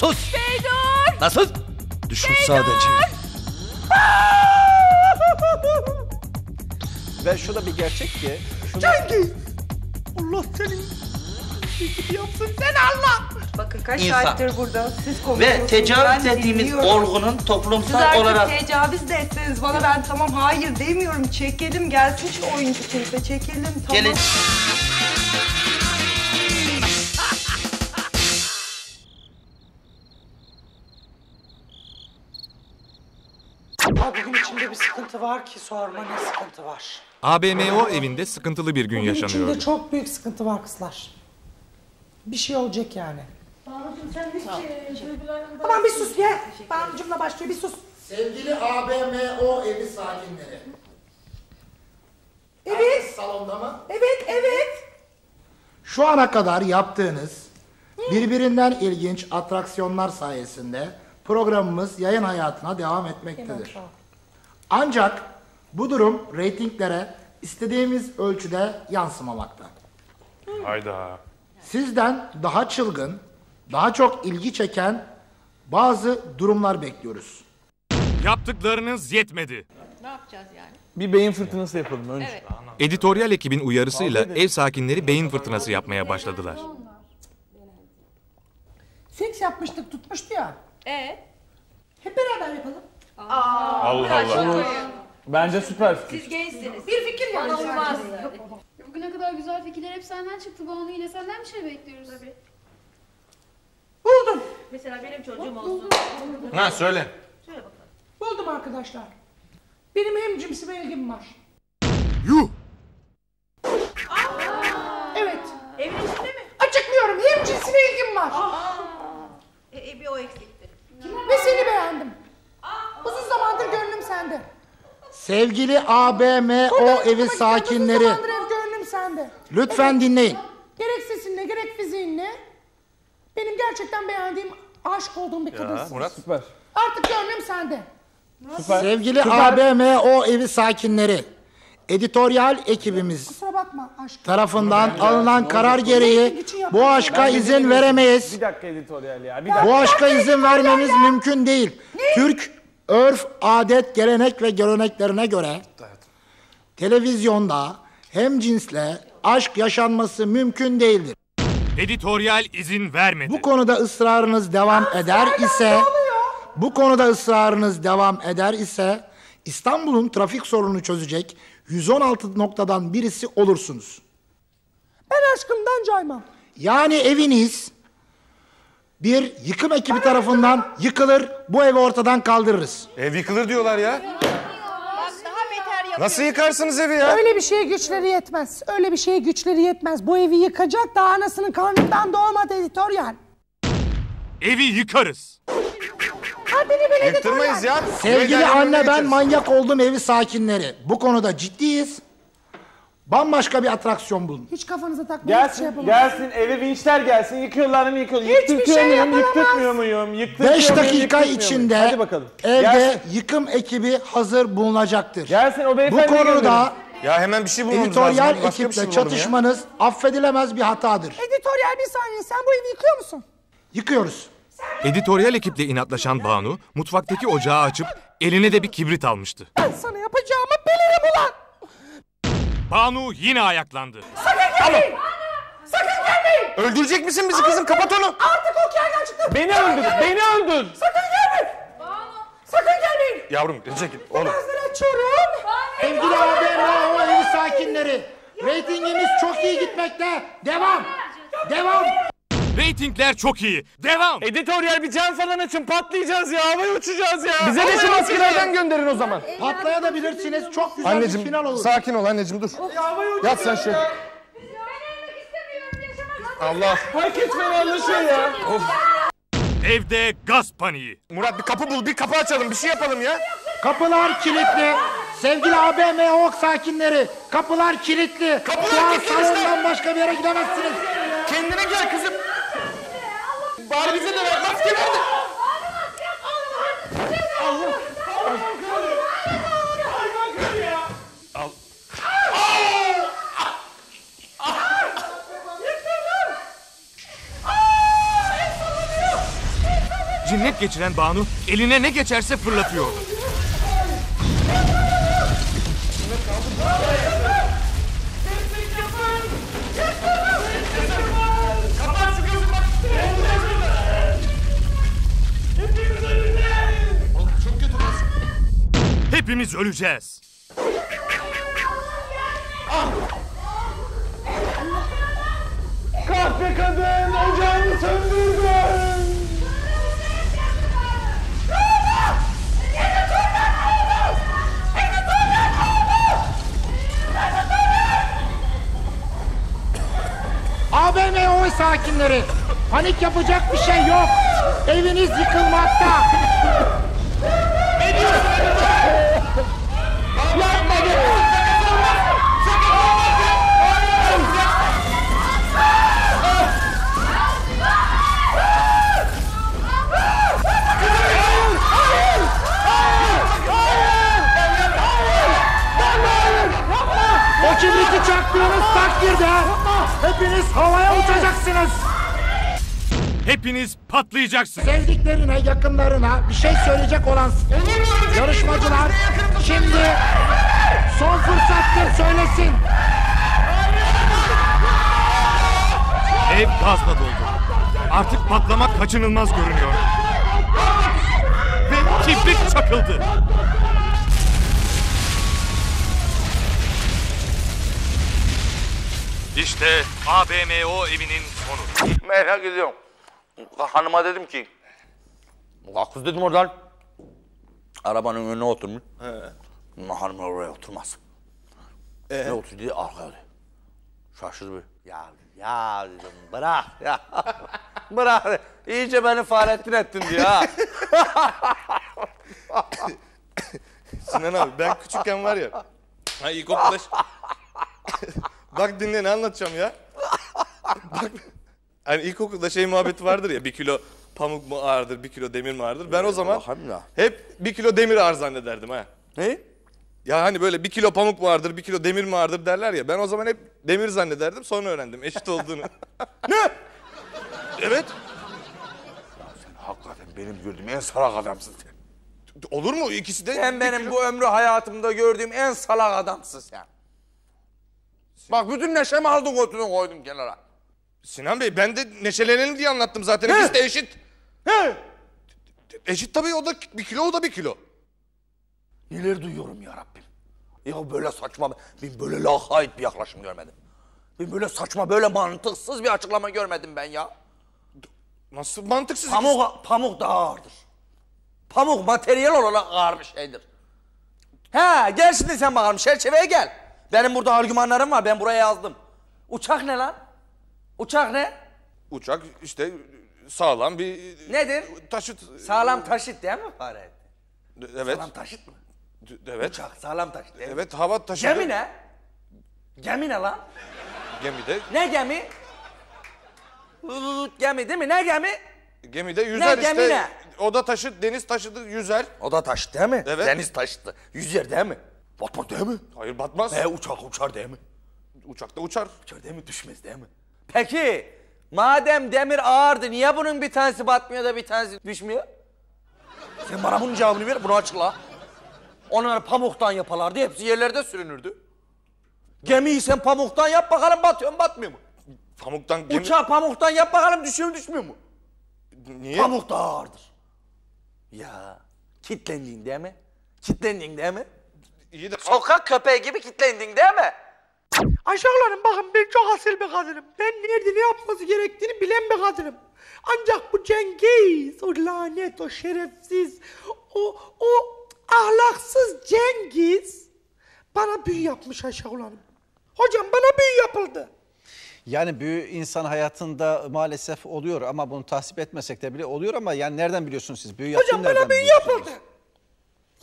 Sus! Beydur! Nasıl? Düşün sadece. Ve şu da bir gerçek ki... Şunu... Cengiz! Allah seni... Bizi yapsın sen Allah! Bakın kaç saattir burada siz konuşuyorsunuz. Ve tecavüz ettiğimiz olgunun toplumsal olarak... Siz artık tecavüz de etseniz bana ben tamam hayır demiyorum. Çekelim gelsin şu oyuncu kimse çekelim tamam. Gelin. Bugün içimde bir sıkıntı var ki sorma ne sıkıntı var. ABMO evinde sıkıntılı bir gün yaşanıyor. İçimde çok büyük sıkıntı var kızlar. Bir şey olacak yani. Banu'cum sen hiç tamam bir sus ya. Banu'cumla başlıyor bir sus. Sevgili ABMO evi sakinleri. Evet. Herkes salonda mı? Evet evet. Şu ana kadar yaptığınız birbirinden ilginç atraksiyonlar sayesinde programımız yayın hayatına devam etmektedir. Ancak bu durum reytinglere istediğimiz ölçüde yansımamakta. Hayda. Sizden daha çılgın, daha çok ilgi çeken bazı durumlar bekliyoruz. Yaptıklarınız yetmedi. Ne yapacağız yani? Bir beyin fırtınası yapalım önce. Evet. Editoryal ekibin uyarısıyla ev sakinleri beyin fırtınası yapmaya başladılar. Seks yapmıştık tutmuştu ya. Hep beraber yapalım. Allah Allah. Bence süper fikir. Siz gençsiniz. Bir fikir var. Olmaz. Bugüne kadar güzel fikirler hep senden çıktı. Banu ile senden bir şey bekliyoruz. Tabii. Buldum. Mesela benim çocuğum olsun. Ha söyle. Söyle bakalım. Buldum arkadaşlar. Benim hem cimsime ilgim var. Yuh. Evet. Evin içinde mi? Açıklıyorum. Hem cinsime ilgim var. Bir o eksikti. Ve seni beğendim. Uzun zamandır gönlüm sende. Sevgili ABMO evi sakinleri. Uzun zamandır gönlüm sende. Lütfen dinleyin. Gerek sesinle gerek fiziğinle benim gerçekten beğendiğim, aşık olduğum bir kadınsın. Murat süper. Artık gönlüm sende. Süper. Sevgili ABMO evi sakinleri. Editoryal ekibimiz tarafından alınan karar gereği bu aşka izin veremeyiz. Bir dakika editoryal ya. Bu aşka izin vermemiz mümkün değil. Türk örf, adet, gelenek ve göreneklerine göre televizyonda hem cinsle aşk yaşanması mümkün değildir. Editoryal izin vermedi. Bu konuda ısrarınız devam eder ise İstanbul'un trafik sorununu çözecek 116 noktadan birisi olursunuz. Ben aşkımdan caymam. Yani eviniz bir yıkım ekibi tarafından yıkılır, bu evi ortadan kaldırırız. Ev yıkılır diyorlar ya. Nasıl yıkarsınız evi ya? Öyle bir şeye güçleri yetmez. Bu evi yıkacak da anasının karnından doğmadı editoryal. Evi yıkarız. Yıktırmayız ya. Sevgili anne ben manyak oldum evi sakinleri. Bu konuda ciddiyiz. Bambaşka bir atraksiyon bulun. Hiç kafanıza takmayın. Gelsin eve vinçler gelsin. Yıkıyorlar mı yıkıyorlar. Hiçbir şey yapamaz. Yıktırmıyor muyum? 5 dakika içinde evde yıkım ekibi hazır bulunacaktır. Gelsin o beyefendi. Bu konuda editoryal ekiple çatışmanız affedilemez bir hatadır. Editoryal bir saniye sen bu evi yıkıyor musun? Yıkıyoruz. Editoryal ekiple inatlaşan Banu, mutfaktaki ocağı açıp eline de bir kibrit almıştı. Ben sana yapacağımı bilirim ulan! Banu yine ayaklandı. Sakın gelmeyin! Sakın gelmeyin! Öldürecek misin bizi kızım? Kapat onu! Artık o yerden çıktı! Beni öldür! Beni öldür! Sakın gelmeyin! Banu! Sakın gelmeyin! Yavrum, çekil oğlum. Birazdan açıyorum. Sevgili ABMO evi sakinleri, reytingimiz çok iyi gitmekte. Devam! Devam! Ratingler çok iyi. Devam. Editoryal bir cam falan açın. Patlayacağız ya. Havaya uçacağız ya. Bize de şu maskelerden gönderin o zaman. Patlaya da bilirsiniz. Çok güzel anneciğim, bir final olur. Sakin ol anneciğim dur. Yat sen şöyle. Ben ölmek istemiyorum. Yaşamak Allah. Herkes beni anlaşıyor ya. Of. Evde gaz paniği. Murat bir kapı bul. Bir kapı açalım. Bir şey yapalım ya. Kapılar kilitli. Sevgili ABMO sakinleri. Kapılar kilitli. Kapılar kilitli. Salondan başka bir yere gidemezsiniz. Kendine gel kızım. Bari bize de ver, maske verdi. Allah! Al. Yıkıldım! cinnet geçiren Banu eline ne geçerse fırlatıyordu. Hepimiz öleceğiz. Kahpe kadın ocağını söndürdün. ABMO sakinleri, panik yapacak bir şey yok. Eviniz yıkılmakta. Ne diyorsun? Kibriti çaktığınız takdirde hepiniz havaya uçacaksınız. Hepiniz patlayacaksınız. Sevdiklerine, yakınlarına bir şey söyleyecek olan yarışmacılar şimdi son fırsattır söylesin. Ev gazla doldu. Artık patlama kaçınılmaz görünüyor. Ve kibrit çakıldı. İşte ABMO evinin sonu. Merak ediyorum. Hanıma dedim ki... Kız dedim oradan. Arabanın önüne oturmuş. Hanım oraya oturmaz. Ne otur dedi, arkaya dedi. Şaşırdı bir. Ya dedim, bırak ya. Bırak. İyice beni Fahrettin ettin diyor ha. Sinan abi, ben küçükken var ya... ilkokula... Bak dinle, ne anlatacağım ya. Bak, hani ilkokulda şey muhabbeti vardır ya, 1 kilo pamuk mu ağırdır, 1 kilo demir mi ağırdır? Ben o zaman hep 1 kilo demir ağır zannederdim ha. Ne? Ya hani böyle 1 kilo pamuk mu ağırdır, 1 kilo demir mi ağırdır derler ya. Ben o zaman hep demir zannederdim, sonra öğrendim eşit olduğunu. Ne? Evet. Ya sen hakikaten benim gördüğüm en salak adamsın sen. Olur mu? İkisi de... Sen benim bu ömrü hayatımda gördüğüm en salak adamsın sen. Bak bütün neşemi aldım, götünü koydum kenara. Sinan Bey, ben de neşelenelim diye anlattım zaten. İkisi de eşit. He. Eşit tabii, o da 1 kilo, o da 1 kilo. Neler duyuyorum ya Rabbim. Ya böyle saçma, ben böyle lakayt bir yaklaşım görmedim. Ben böyle saçma, böyle mantıksız bir açıklama görmedim ben ya. Nasıl mantıksız? Pamuk daha ağırdır. Pamuk materyal olarak ağır bir şeydir. He, gel şimdi sen bakalım, çerçeveye gel. Benim burada argümanlarım var, ben buraya yazdım. Uçak ne lan? Uçak ne? Uçak işte sağlam bir... Nedir? Taşıt. Sağlam taşıt değil mi Fahrettin? Evet. Sağlam taşıt mı? Evet. Uçak sağlam taşıt. Evet, hava taşıtı. Gemi ne? Gemi ne lan? Gemi de... Ne gemi? Gemi değil mi? Ne gemi? Gemi de yüzer ne, gemi işte. Ne? O da taşıt, deniz taşıdı, yüzer. O da taşıt değil mi? Evet. Deniz taşıttı. Yüzer değil mi? Batmaz değil mi? Hayır, batmaz. Uçak uçar değil mi? Uçak da uçar. Uçar değil mi? Düşmez değil mi? Peki, madem demir ağırdı, niye bunun bir tanesi batmıyor da bir tanesi düşmüyor? Sen bana bunun cevabını ver, bunu açıkla. Onları pamuktan yaparlardı, hepsi yerlerde sürünürdü. Gemiyi sen pamuktan yap bakalım, batıyor mu batmıyor mu? Pamuktan gemi... Uçağı pamuktan yap bakalım, düşüyor mu düşmüyor mu? Niye? Pamuk daha ağırdır. Ya, kitlendin değil mi? Kitlendin değil mi? İyi de... Sokak köpeği gibi kilitlendin değil mi? Aşağılarım bakın, ben çok asil bir kadınım. Ben nerede ne yapması gerektiğini bilen bir kadınım. Ancak bu Cengiz, o lanet, o şerefsiz, o ahlaksız Cengiz bana büyü yapmış aşağılarım. Hocam bana büyü yapıldı. Yani büyü insan hayatında maalesef oluyor ama bunu tahsip etmesek de bile oluyor ama yani nereden biliyorsunuz siz? Büyü hocam bana büyü yapıldı.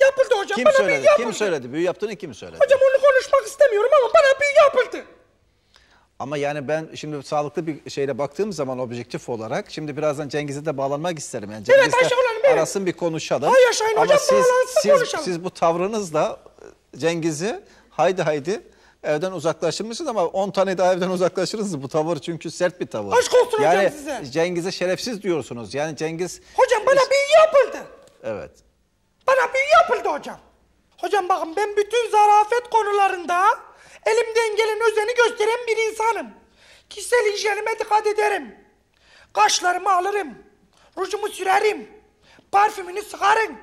Yapıldı hocam, kim bana söyledi? Büyü yapıldı. Kim söyledi? Büyü yaptığını kim söyledi? Hocam onu konuşmak istemiyorum ama bana büyü yapıldı. Ama yani ben şimdi sağlıklı bir şeyle baktığım zaman objektif olarak, şimdi birazdan Cengiz'e de bağlanmak isterim. Yani Cengiz'le evet, arasın bir konuşalım. Hayır Şahin ama hocam konuşalım. Siz bu tavrınızla Cengiz'i haydi evden uzaklaştırmışsınız ama 10 tane daha evden uzaklaştırırsınız bu tavır, çünkü sert bir tavır. Aşk olsun yani, hocam size. Cengiz'e şerefsiz diyorsunuz. Yani Cengiz... Hocam Bana büyü yapıldı. Evet. Bana büyü yapıldı hocam. Hocam bakın, ben bütün zarafet konularında elimden gelen özeni gösteren bir insanım. Kişisel hijyenime dikkat ederim. Kaşlarımı alırım. Rujumu sürerim. Parfümünü sıkarım.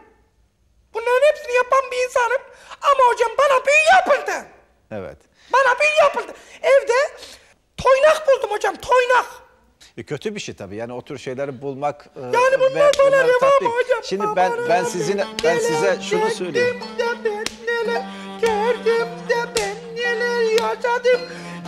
Bunların hepsini yapan bir insanım. Ama hocam bana büyü yapıldı. Evet. Bana büyü yapıldı. Evde toynak buldum hocam, toynak. Kötü bir şey tabii. Yani o tür şeyleri bulmak. Yani bunlar bana reva hocam. Şimdi ben sizin, ben size şunu söyleyeyim. Gördüm de ben neler gördüm de ben neler yaşadım.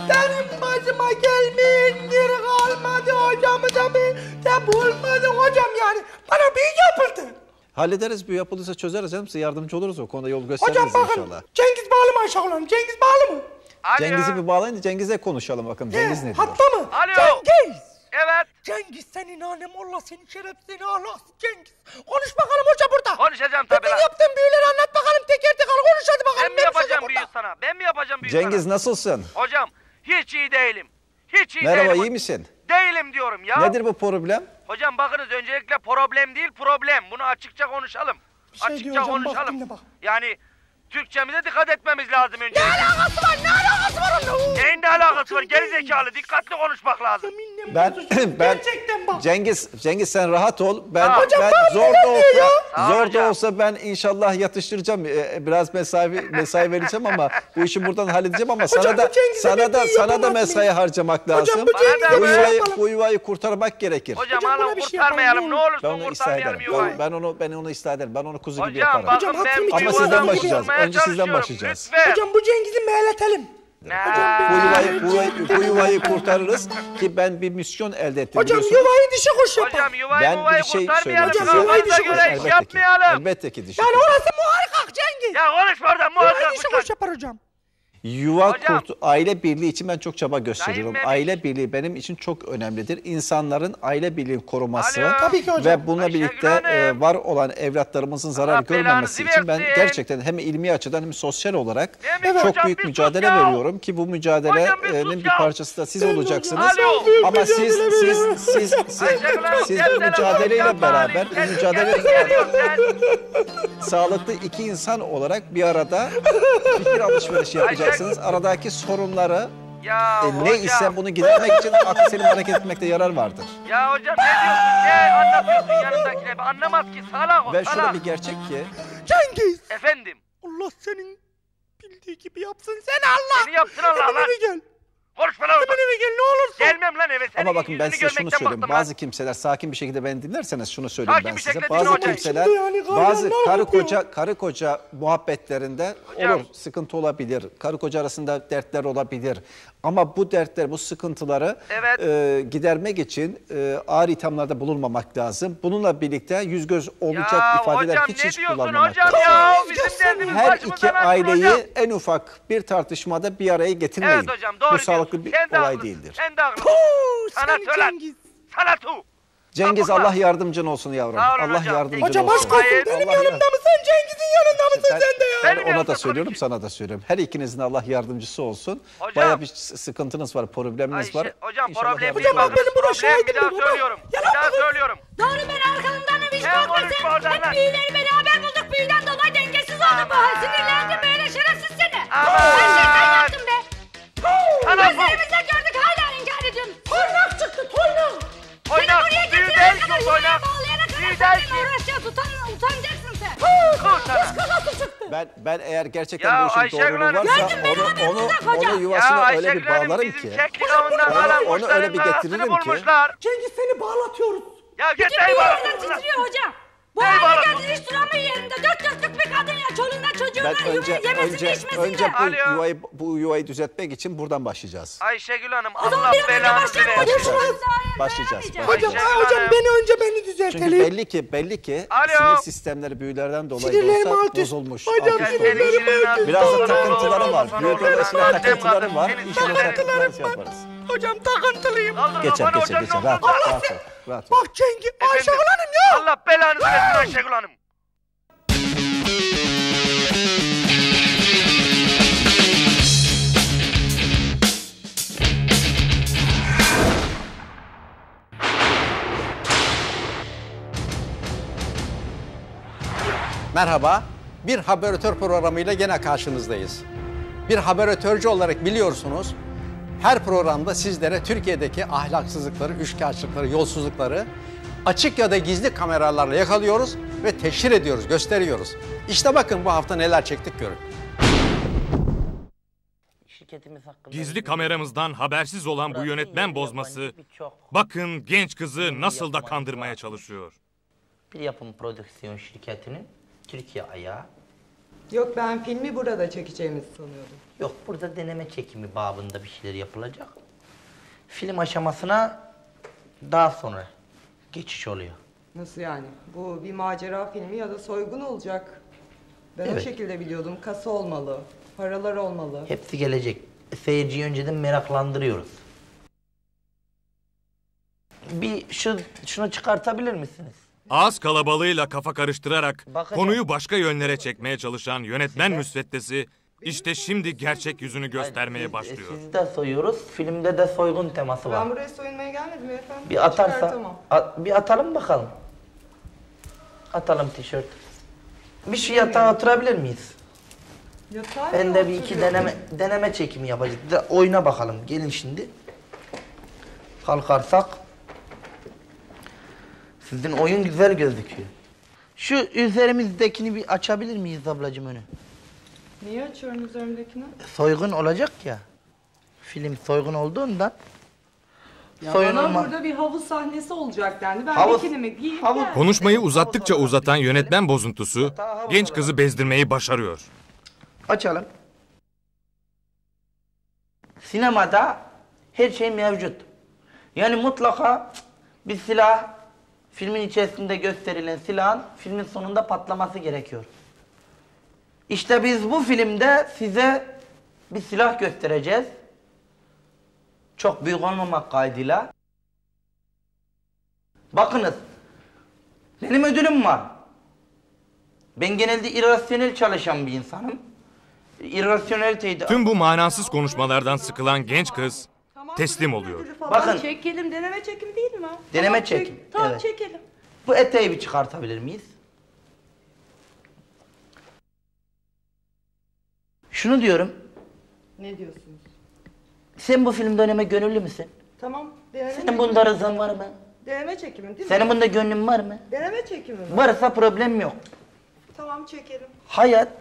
Benim başıma gelmeyin bir kalmadı hocamı da ben de bulmadım hocam yani. Bana büyü yapıldı. Hallederiz, büyü yapılırsa çözeriz hem size yardımcı oluruz, o konuda yol gösteririz inşallah. Hocam bakın, Cengiz bağlı mı Ayşegül Hanım? Cengiz bağlı mı? Cengiz'i bir bağlayın da Cengiz'le konuşalım bakalım. Cengiz ne diyor? Hatta mı? Alo. Cengiz! Evet. Cengiz senin alem, Allah senin şeref, seni Allah Cengiz. Konuş bakalım hoca burada. Konuşacağım tabii lan. Bütün yaptığın büyüleri anlat bakalım teker teker, konuş hadi bakalım. Ben mi yapacağım büyü sana? Ben mi yapacağım büyü sana? Cengiz nasılsın? Hocam hiç iyi değilim. Hiç iyi değilim. Merhaba, iyi misin? Değilim diyorum ya. Nedir bu problem? Hocam bakınız, öncelikle problem değil problem. Bunu açıkça konuşalım. Açıkça konuşalım. Yani Türkçemize dikkat etmemiz lazım önce. Ne alakası var? Ne alakası var onunla? Neyin ne alakası var? Gerizekalı, dikkatli konuşmak lazım. Ben Cengiz sen rahat ol. Ben zor da olsa ben inşallah yatıştıracağım. Biraz mesai vereceğim ama bu işi buradan halledeceğim ama hocam, sana da mesai harcamak lazım. Bu yuvayı kurtarmak gerekir. Hocam onu kurtarmayalım. Ne olursun kurtarmayalım yuvayı. Ben onu ıslah ederim. Ben onu kuzu gibi yaparım. Ama sizden başlayacağız. Önce sizden başlayacağız. Hocam bu Cengiz'i meyletelim. Bu yuvayı kurtarırız ki ben bir misyon elde ettim. Hocam yuvayı dişe koş yapalım. Hocam yuvayı kurtarmayalım. Hocam yuvayı dişe koş yapmayalım. Elbette ki dişe koş. Yani orası muhakkak Cengiz. Ya konuş buradan muhakkak. Yuvayı dişe koş yapar hocam. Yuva kurtu, aile birliği için ben çok çaba gösteriyorum. Aile birliği benim için çok önemlidir. İnsanların aile birliğini koruması ve bununla birlikte var olan evlatlarımızın zarar görmemesi için ben gerçekten hem ilmi açıdan hem sosyal olarak çok büyük mücadele veriyorum ki bu mücadelenin bir parçası da siz olacaksınız. Ama siz mücadeleyle beraber sağlıklı iki insan olarak bir arada fikir alışverişi yapacaksınız. Aradaki sorunları ne ise bunu gidermek için aklı selim hareket etmekte yarar vardır. Ya hocam ne diyorsun, ne anlatıyorsun yanındakine? Anlamaz ki salak o. Ve şurada bir gerçek ki. Cengiz. Efendim. Allah senin bildiği gibi yapsın sen Allah. Seni yapsın Allah lan. Gel. Konuşma lan orada. Gel ne olursun. Gelmem lan eve. Ama bakın ben size şunu söyleyeyim. Bazı kimseler sakin bir şekilde beni dinlerseniz şunu söyleyeyim ben size. Bazı kimseler bazı karı koca muhabbetlerinde olur, sıkıntı olabilir. Karı koca arasında dertler olabilir. Ama bu dertler, bu sıkıntıları gidermek için ağır ithamlarda bulunmamak lazım. Bununla birlikte yüz göz olacak ifadeler hiç kullanmamak lazım. Her iki aileyi en ufak bir tartışmada bir araya getirmeyin. Evet hocam, doğru. Bir olay değildir. Sana Cengiz. Sana Cengiz Allah yardımcın olsun yavrum. Allah yardımcın olsun. Hocam aşk olsun. Benim yanımda mısın? Cengiz'in yanında mısın sen de ya? Ben ona da söylüyorum, sana da söylüyorum. Her ikinizin Allah yardımcısı olsun. Bayağı bir sıkıntınız var, probleminiz var. Hocam problem değil. Hocam benim buna şahidim. Bir daha söylüyorum. Doğru, ben arkamdan ev iş görmesin. Hep büyüleri beraber bulduk. Büyüden dolayı dengesiz oldum. Sinirlendim böyle şerefsiz seni. Her şeyden yaptım be. Gözlerimizle gördük, hala inkar ediyorum. Toynak çıktı, toynak. Toynak, büyü değil ki toynak. Büyü değil ki. Uğraşacağız, utanacaksın sen. Kız çıktı. Ben eğer gerçekten bu işin doğruluğu varsa onu yuvasına öyle bir bağlarım ki. Onu öyle bir getiririm ki. Cengiz seni bağlatıyoruz. Bütün bir yerinden titriyor hocam. Bu hale geldin, hiç duramıyor yerinde. Dört dörtlük bir kadın ya. Çoluğundan çocuğundan yemesini içmesini. Bu yuvayı düzeltmek için buradan başlayacağız. Ayşegül Hanım Allah belanızı versin. Başlayacağız. Hocam beni düzeltelim. Çünkü belli ki sinir sistemleri büyülerden dolayı bozulmuş. Hocam biraz da takıntıları var. Büyü dolayısıyla takıntıları var. Takıntılarım var. Hocam takıntılıyım. Geçer. Rahat. Bak Cengiz, Ayşegül Hanım ya! Allah belanızı versin Ayşegül Hanım. Merhaba, bir haberatör programıyla gene karşınızdayız. Bir haberatörcü olarak biliyorsunuz, her programda sizlere Türkiye'deki ahlaksızlıkları, üçkağıtçılıkları, yolsuzlukları açık ya da gizli kameralarla yakalıyoruz ve teşhir ediyoruz, gösteriyoruz. İşte bakın bu hafta neler çektik görün. Gizli kameramızdan habersiz olan bu yönetmen bozması, bakın genç kızı nasıl da kandırmaya çalışıyor. Bir yapım prodüksiyon şirketinin Türkiye ayağı. Yok, ben filmi burada çekeceğimizi sanıyordum. Yok, burada deneme çekimi babında bir şeyler yapılacak. Film aşamasına daha sonra geçiş oluyor. Nasıl yani? Bu bir macera filmi ya da soygun olacak. Ben evet, o şekilde biliyordum. Kasa olmalı, paralar olmalı. Hepsi gelecek. Seyirciyi önceden meraklandırıyoruz. Bir şunu çıkartabilir misiniz? Ağız kalabalığıyla kafa karıştırarak bakacağım, konuyu başka yönlere çekmeye çalışan yönetmen müsveddesi işte şimdi gerçek yüzünü göstermeye başlıyor. Sizi de soyuyoruz, filmde de soygun teması var. Ben buraya soyunmaya gelmedim efendim. Bir atarsa, bir atalım bakalım. Atalım tişört. Bir şu yatağa oturabilir miyiz? Yatağa ben de bir iki deneme çekimi yapacağız. De oyuna bakalım, gelin şimdi. Kalkarsak. Sizin oyun güzel gözüküyor. Şu üzerimizdekini bir açabilir miyiz ablacığım önü? Niye açıyorum üzerimdekini? Soygun olacak ya. Film soygun olduğundan. Ya bana burada bir havuz sahnesi olacak dendi. Ben bikinimi giyip geldim. Konuşmayı uzattıkça uzatan yönetmen bozuntusu genç kızı bezdirmeyi başarıyor. Açalım. Sinemada her şey mevcut. Yani mutlaka bir silah, filmin içerisinde gösterilen silahın filmin sonunda patlaması gerekiyor. İşte biz bu filmde size bir silah göstereceğiz. Çok büyük olmamak kaydıyla. Bakınız, benim ödülüm var. Ben genelde irrasyonel çalışan bir insanım. İrrasyoneliteydi. Tüm bu manasız konuşmalardan sıkılan genç kız teslim oluyor. Bakın. Çekelim, deneme çekim değil mi? Deneme çekim. Tamam, evet, çekelim. Bu eteği bir çıkartabilir miyiz? Şunu diyorum. Ne diyorsunuz? Sen bu filmde öneme gönüllü müsün? Tamam. Senin bunda rızan var mı? Deneme çekimim değil mi? Senin bunda gönlün var mı? Deneme çekimim. Varsa problem yok. Tamam, çekelim. Hayat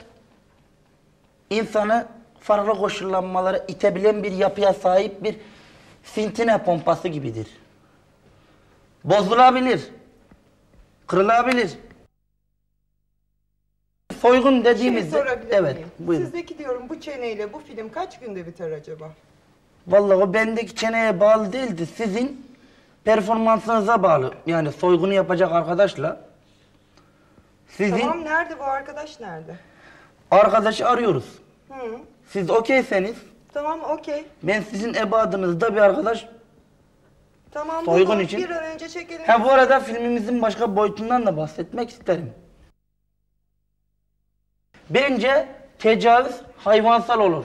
insanı farklı koşullanmalara itebilen bir yapıya sahip bir sintine pompası gibidir. Bozulabilir, kırılabilir. Soygun dediğimizde... Evet, buyurun. Sizdeki diyorum bu çeneyle bu film kaç günde biter acaba? Vallahi o bendeki çeneye bağlı değildi. Sizin performansınıza bağlı. Yani soygunu yapacak arkadaşla. Sizin... Tamam, nerede bu arkadaş, nerede? Arkadaşı arıyoruz. Hı. Siz okeyseniz... Tamam, okey. Ben sizin ebadınızda bir arkadaş... Tamam, soygun için... bir an önce çekelim. Ha, bu arada filmimizin başka boyutundan da bahsetmek isterim. Bence tecavüz hayvansal olur.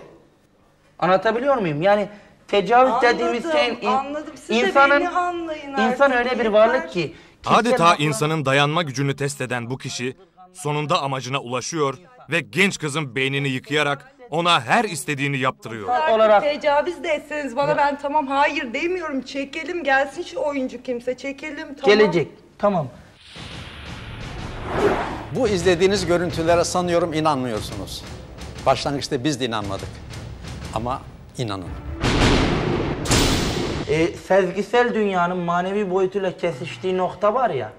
Anlatabiliyor muyum? Yani tecavüz anladım, dediğimiz şey... Anladım, siz insanın, de beni anlayın artık. İnsan öyle bir varlık ki... Adeta insanın dayanma gücünü test eden bu kişi... Sonunda amacına ulaşıyor ve genç kızın beynini yıkayarak ona her istediğini yaptırıyor. Olarak... Tecavüz de etseniz bana, ben tamam hayır demiyorum, çekelim gelsin şu oyuncu kimse, çekelim tamam. Gelecek, tamam. Bu izlediğiniz görüntülere sanıyorum inanmıyorsunuz. Başlangıçta biz de inanmadık ama inanın. Sezgisel dünyanın manevi boyutuyla kesiştiği nokta var ya.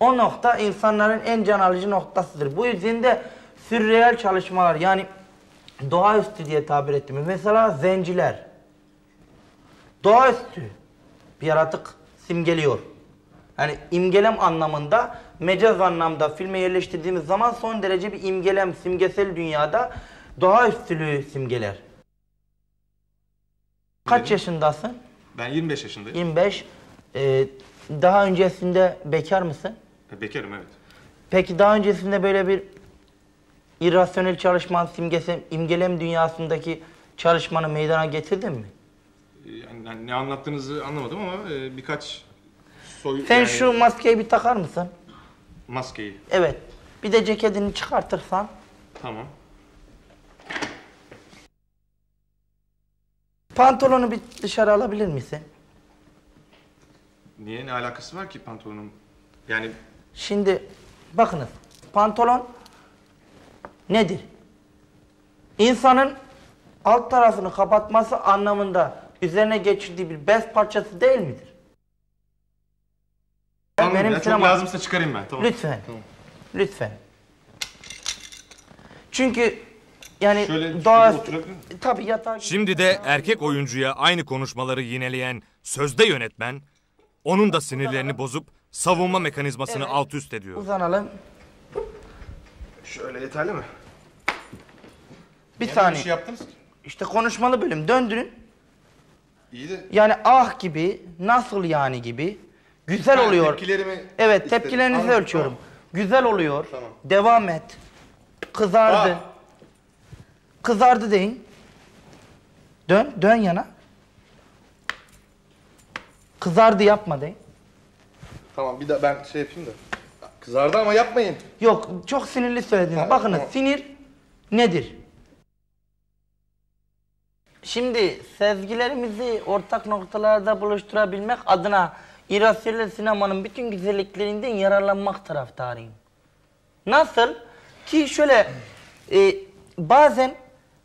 O nokta insanların en can alıcı noktasıdır. Bu yüzden de sürreel çalışmalar, yani doğaüstü diye tabir ettiğimiz, mesela zenciler. Doğaüstü bir yaratık simgeliyor. Yani imgelem anlamında, mecaz anlamda filme yerleştirdiğimiz zaman son derece bir imgelem, simgesel dünyada doğaüstülüğü simgeler. Kaç yaşındasın? Ben 25 yaşındayım. 25. Daha öncesinde bekar mısın? Bekarım, evet. Peki daha öncesinde böyle bir irrasyonel çalışmanın simgesi, imgelem dünyasındaki çalışmanı meydana getirdin mi? Yani ne anlattığınızı anlamadım ama birkaç soy... Sen yani... şu maskeyi bir takar mısın? Maskeyi? Evet. Bir de ceketini çıkartırsan. Tamam. Pantolonu bir dışarı alabilir misin? Niye? Ne alakası var ki pantolonun? Yani... Şimdi bakınız, pantolon nedir? İnsanın alt tarafını kapatması anlamında üzerine geçirdiği bir bez parçası değil midir? Tamam, benim ya, çok lazımsa çıkarayım ben. Tamam. Lütfen. Tamam. Lütfen. Çünkü yani doğaüstü... Tabii yatağa... Şimdi de erkek oyuncuya aynı konuşmaları yineleyen sözde yönetmen, onun da sinirlerini bozup savunma mekanizmasını evet, alt üst ediyor. Uzanalım. Şöyle yeterli mi? Bir saniye. Şey yaptınız ki? İşte konuşmalı bölüm. Döndürün. İyi de. Yani ah gibi, nasıl yani gibi. Güzel ben oluyor. Tepkilerimi evet, isterim. Tepkilerinizi anladım, ölçüyorum. Tamam. Güzel oluyor. Tamam. Devam et. Kızardı. Aa. Kızardı deyin. Dön, dön yana. Kızardı yapma deyin. Tamam, bir de ben şey yapayım da. Kızardı ama yapmayın. Yok, çok sinirli söylediniz. Ha, bakınız, tamam, sinir nedir? Şimdi sezgilerimizi ortak noktalarda buluşturabilmek adına İrasyonel sinemanın bütün güzelliklerinden yararlanmak taraftarıyım. Nasıl? Ki şöyle, bazen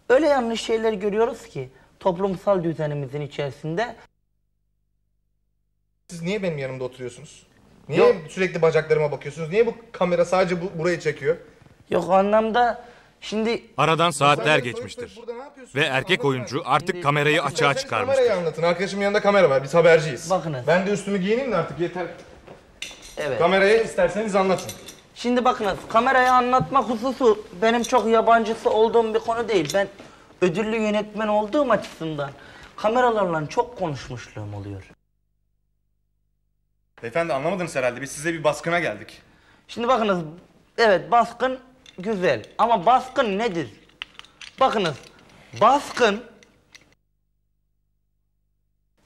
öyle yanlış şeyler görüyoruz ki toplumsal düzenimizin içerisinde. Siz niye benim yanımda oturuyorsunuz? Niye yok, sürekli bacaklarıma bakıyorsunuz? Niye bu kamera sadece burayı çekiyor? Yok anlamda... Şimdi aradan saatler geçmiştir ve erkek oyuncu artık şimdi kamerayı açığa çıkarmıştır. Kamerayı anlatın. Arkadaşımın yanında kamera var. Biz haberciyiz. Bakınız. Ben de üstümü giyineyim de artık yeter. Evet. Kamerayı isterseniz anlatın. Şimdi bakınız, kamerayı anlatma hususu benim çok yabancısı olduğum bir konu değil. Ben ödüllü yönetmen olduğum açısından kameralarla çok konuşmuşluğum oluyor. Beyefendi anlamadınız herhalde. Biz size bir baskına geldik. Şimdi bakınız, evet baskın... Güzel ama baskın nedir? Bakınız, baskın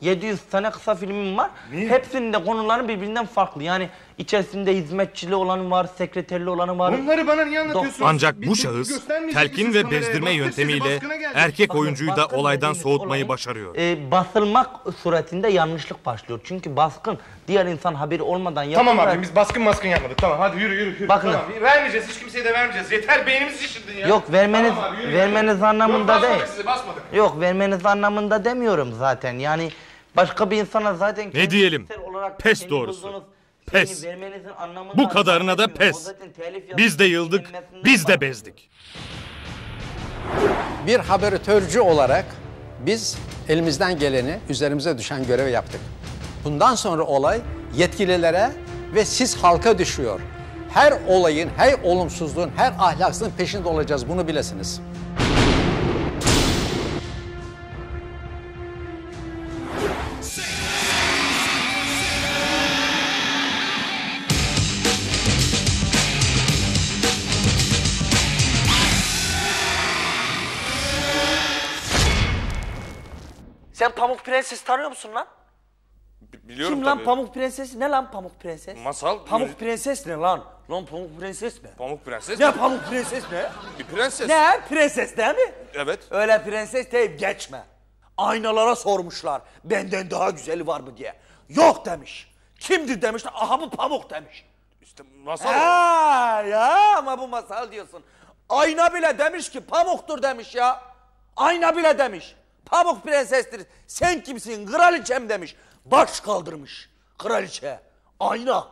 700 tane kısa filmim var. Ne? Hepsinin de konuları birbirinden farklı. Yani içerisinde hizmetçili olanı var, sekreterli olanı var. Bunları bana niye anlatıyorsunuz? Ancak bu şahıs telkin ve bezdirme yöntemiyle erkek oyuncuyu da olaydan soğutmayı başarıyor. Basılmak suretinde yanlışlık başlıyor. Çünkü baskın diğer insan haberi olmadan yapıyor. Tamam abi, biz baskın yapmadık. Tamam hadi yürü. Bakın. Tamam, vermeyeceğiz, hiç kimseye de vermeyeceğiz. Yeter, beynimiz şişirdin ya. Yok vermeniz, tamam abi, vermeniz anlamında değil. Yok vermeniz anlamında demiyorum zaten. Yani başka bir insana zaten... Ne diyelim? Pes doğrusu. Pes. Bu kadarına da pes. Biz de yıldık, biz de bezdik. Bir haberatörcü olarak biz elimizden geleni, üzerimize düşen görevi yaptık. Bundan sonra olay yetkililere ve siz halka düşüyor. Her olayın, her olumsuzluğun, her ahlaksızlığın peşinde olacağız. Bunu bilesiniz. Sen Pamuk Prenses tanıyor musun lan? Biliyorum. Kim lan tabii. Pamuk Prenses? Ne lan Pamuk Prenses? Masal. Pamuk Prenses ne lan? Lan Pamuk Prenses mi? Pamuk Prenses ne? Pamuk Prenses ne? Bir prenses. Ne? Prenses değil mi? Evet. Öyle prenses deyip geçme. Aynalara sormuşlar benden daha güzeli var mı diye. Yok demiş. Kimdir demişler. Aha bu Pamuk demiş. İşte masal. Ha ya ama bu masal diyorsun. Ayna bile demiş ki Pamuk'tur demiş ya. Ayna bile demiş. Pamuk prensestir. Sen kimsin? Kraliçem demiş. Baş kaldırmış kraliçe. Ayna.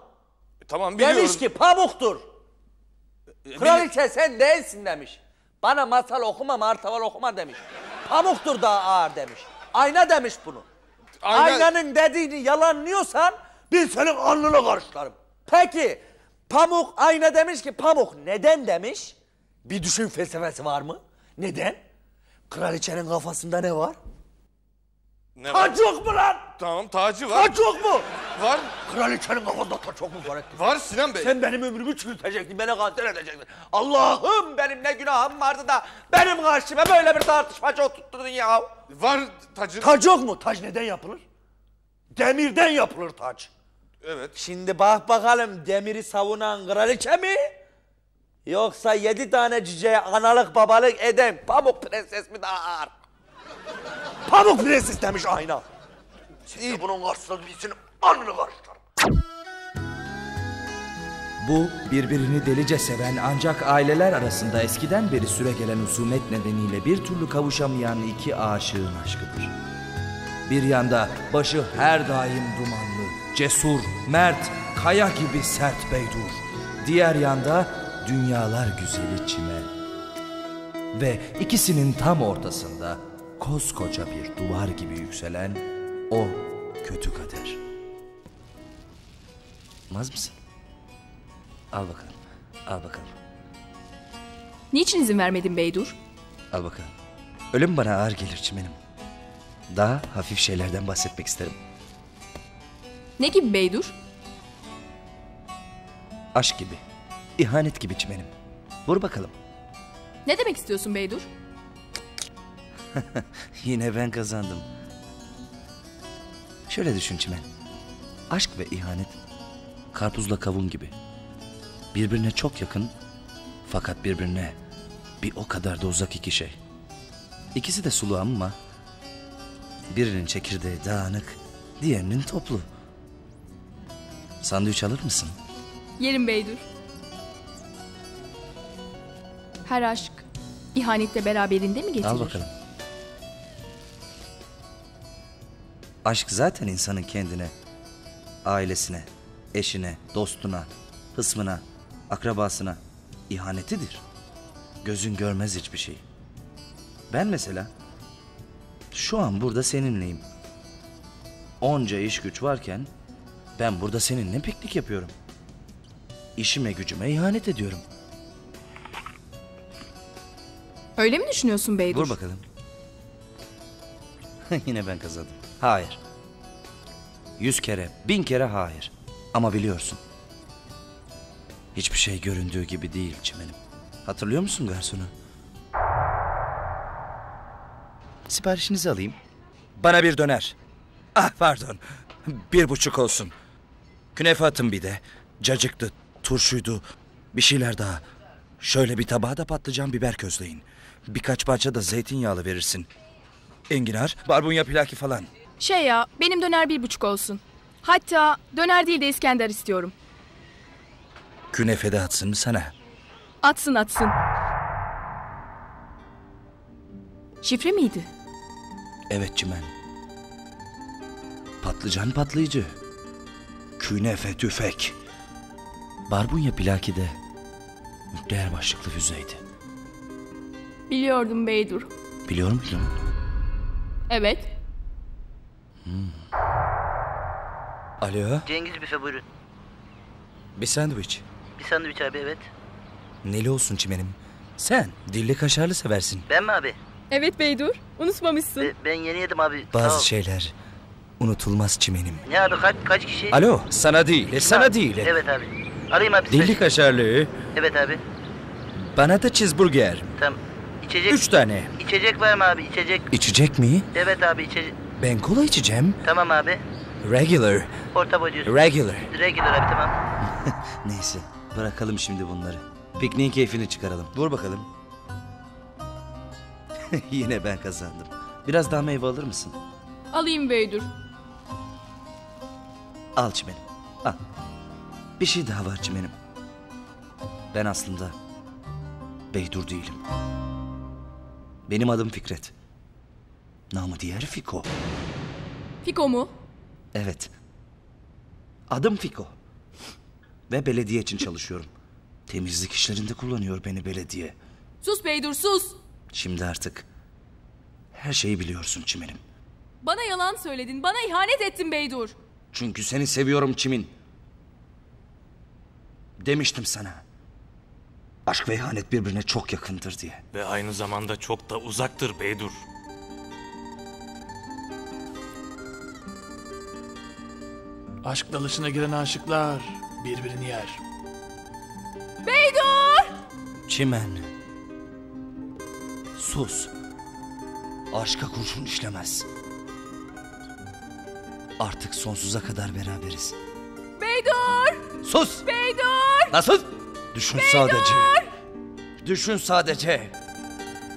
Tamam biliyorum. Demiş ki Pamuk'tur. Kraliçe sen değilsin demiş. Bana masal okuma, martaval okuma demiş. Pamuk'tur daha ağır demiş. Ayna demiş bunu. Aynanın dediğini yalanlıyorsan ben senin alnına karışlarım. Peki Pamuk ayna demiş ki Pamuk neden demiş? Bir düşün felsefesi var mı? Neden? Kraliçenin kafasında ne var? Ne taç var? Yok mu lan? Tamam tacı var. Taç yok mu? Var. Kraliçenin kafasında taç yok mu? Var Sinan Bey. Sen benim ömrümü çürütecektin, beni katil edecektin. Allah'ım benim ne günahım vardı da benim karşıma böyle bir tartışmacı oturtturdun ya. Var tacı. Taç yok mu? Taç neden yapılır? Demirden yapılır taç. Evet. Şimdi bak bakalım demiri savunan kraliçe mi? Yoksa 7 tane cüceye analık babalık edem. Pamuk prenses mi daha ağır? Pamuk prenses demiş ayna. Siz bunun karşısında birisinin anını karıştırın. Bu, birbirini delice seven ancak aileler arasında eskiden beri süregelen husumet nedeniyle bir türlü kavuşamayan iki aşığın aşkıdır. Bir yanda başı her daim dumanlı, cesur, mert, kaya gibi sert beydur. Diğer yanda dünyalar güzeli çimen. Ve ikisinin tam ortasında koskoca bir duvar gibi yükselen o kötü kader. Maz mısın? Al bakalım, al bakalım. Niçin izin vermedin Beydur? Al bakalım. Ölüm bana ağır gelir çimenim. Daha hafif şeylerden bahsetmek isterim. Ne gibi Beydur? Aşk gibi, ihanet gibi çimenim. Vur bakalım. Ne demek istiyorsun Beydur? Yine ben kazandım. Şöyle düşün çimen. Aşk ve ihanet karpuzla kavun gibi. Birbirine çok yakın fakat birbirine bir o kadar da uzak iki şey. İkisi de sulu ama birinin çekirdeği dağınık, diğerinin toplu. Sandviç alır mısın? Yerim Beydur. Her aşk ihanetle beraberinde mi getirir? Al bakalım. Aşk zaten insanın kendine, ailesine, eşine, dostuna, hısmına, akrabasına ihanetidir. Gözün görmez hiçbir şey. Ben mesela şu an burada seninleyim. Onca iş güç varken ben burada seninle piknik yapıyorum. İşime gücüme ihanet ediyorum. Öyle mi düşünüyorsun Beydur? Vur bakalım. Yine ben kazandım. Hayır. 100 kere, 1000 kere hayır. Ama biliyorsun, hiçbir şey göründüğü gibi değil çimenim. Hatırlıyor musun garsonu? Siparişinizi alayım. Bana bir döner. Ah pardon. 1,5 olsun. Künefe atın bir de. Cacıktı, turşuydu, bir şeyler daha. Şöyle bir tabağa da patlıcan biber közleyin. Birkaç parça da zeytinyağlı verirsin. Enginar, barbunya pilaki falan. Şey ya, benim döner 1,5 olsun. Hatta döner değil de İskender istiyorum. Künefe de atsın mı sana? Atsın atsın. Şifre miydi? Evet çimen. Patlıcan patlayıcı. Künefe tüfek. Barbunya plaki de nükleer başlıklı füzeydi. Biliyordum Beydur. Biliyor muydun? Evet. Alo? Cengiz büfe buyurun. Bir sandviç. Bir sandviç abi evet. Neli olsun çimenim? Sen dilli kaşarlı seversin. Ben mi abi? Evet Beydur, unutmamışsın. Ben yeni yedim abi. Bazı şeyler unutulmaz çimenim. Ne abi kaç kişi? Alo, sana değil, sana değil. Evet abi. Arayayım abi. Dilli kaşarlı. Evet abi. Bana da cheeseburger. Tamam. İçecek. 3 tane. İçecek var mı abi? İçecek. İçecek mi? Evet abi içecek. Ben kola içeceğim. Tamam abi. Regular. Orta boy diyorsun. Regular. Regular abi tamam. Neyse, bırakalım şimdi bunları. Pikniğin keyfini çıkaralım. Vur bakalım. Yine ben kazandım. Biraz daha meyve alır mısın? Alayım Beydur. Al çimenim, al. Bir şey daha var çimenim. Ben aslında Beydur değilim. Benim adım Fikret. Namı diğer Fiko. Fiko mu? Evet. Adım Fiko. Ve belediye için çalışıyorum. Temizlik işlerinde kullanıyor beni belediye. Sus Beydur sus. Şimdi artık her şeyi biliyorsun çimenim. Bana yalan söyledin, bana ihanet ettin Beydur. Çünkü seni seviyorum çimin. Demiştim sana. Aşk ve ihanet birbirine çok yakındır diye. Ve aynı zamanda çok da uzaktır Beydur. Aşk dalışına giren aşıklar birbirini yer. Beydur! Çimen. Sus. Aşka kurşun işlemez. Artık sonsuza kadar beraberiz. Beydur! Sus! Beydur! Nasıl? Düşün Beydur! Sadece. Düşün sadece.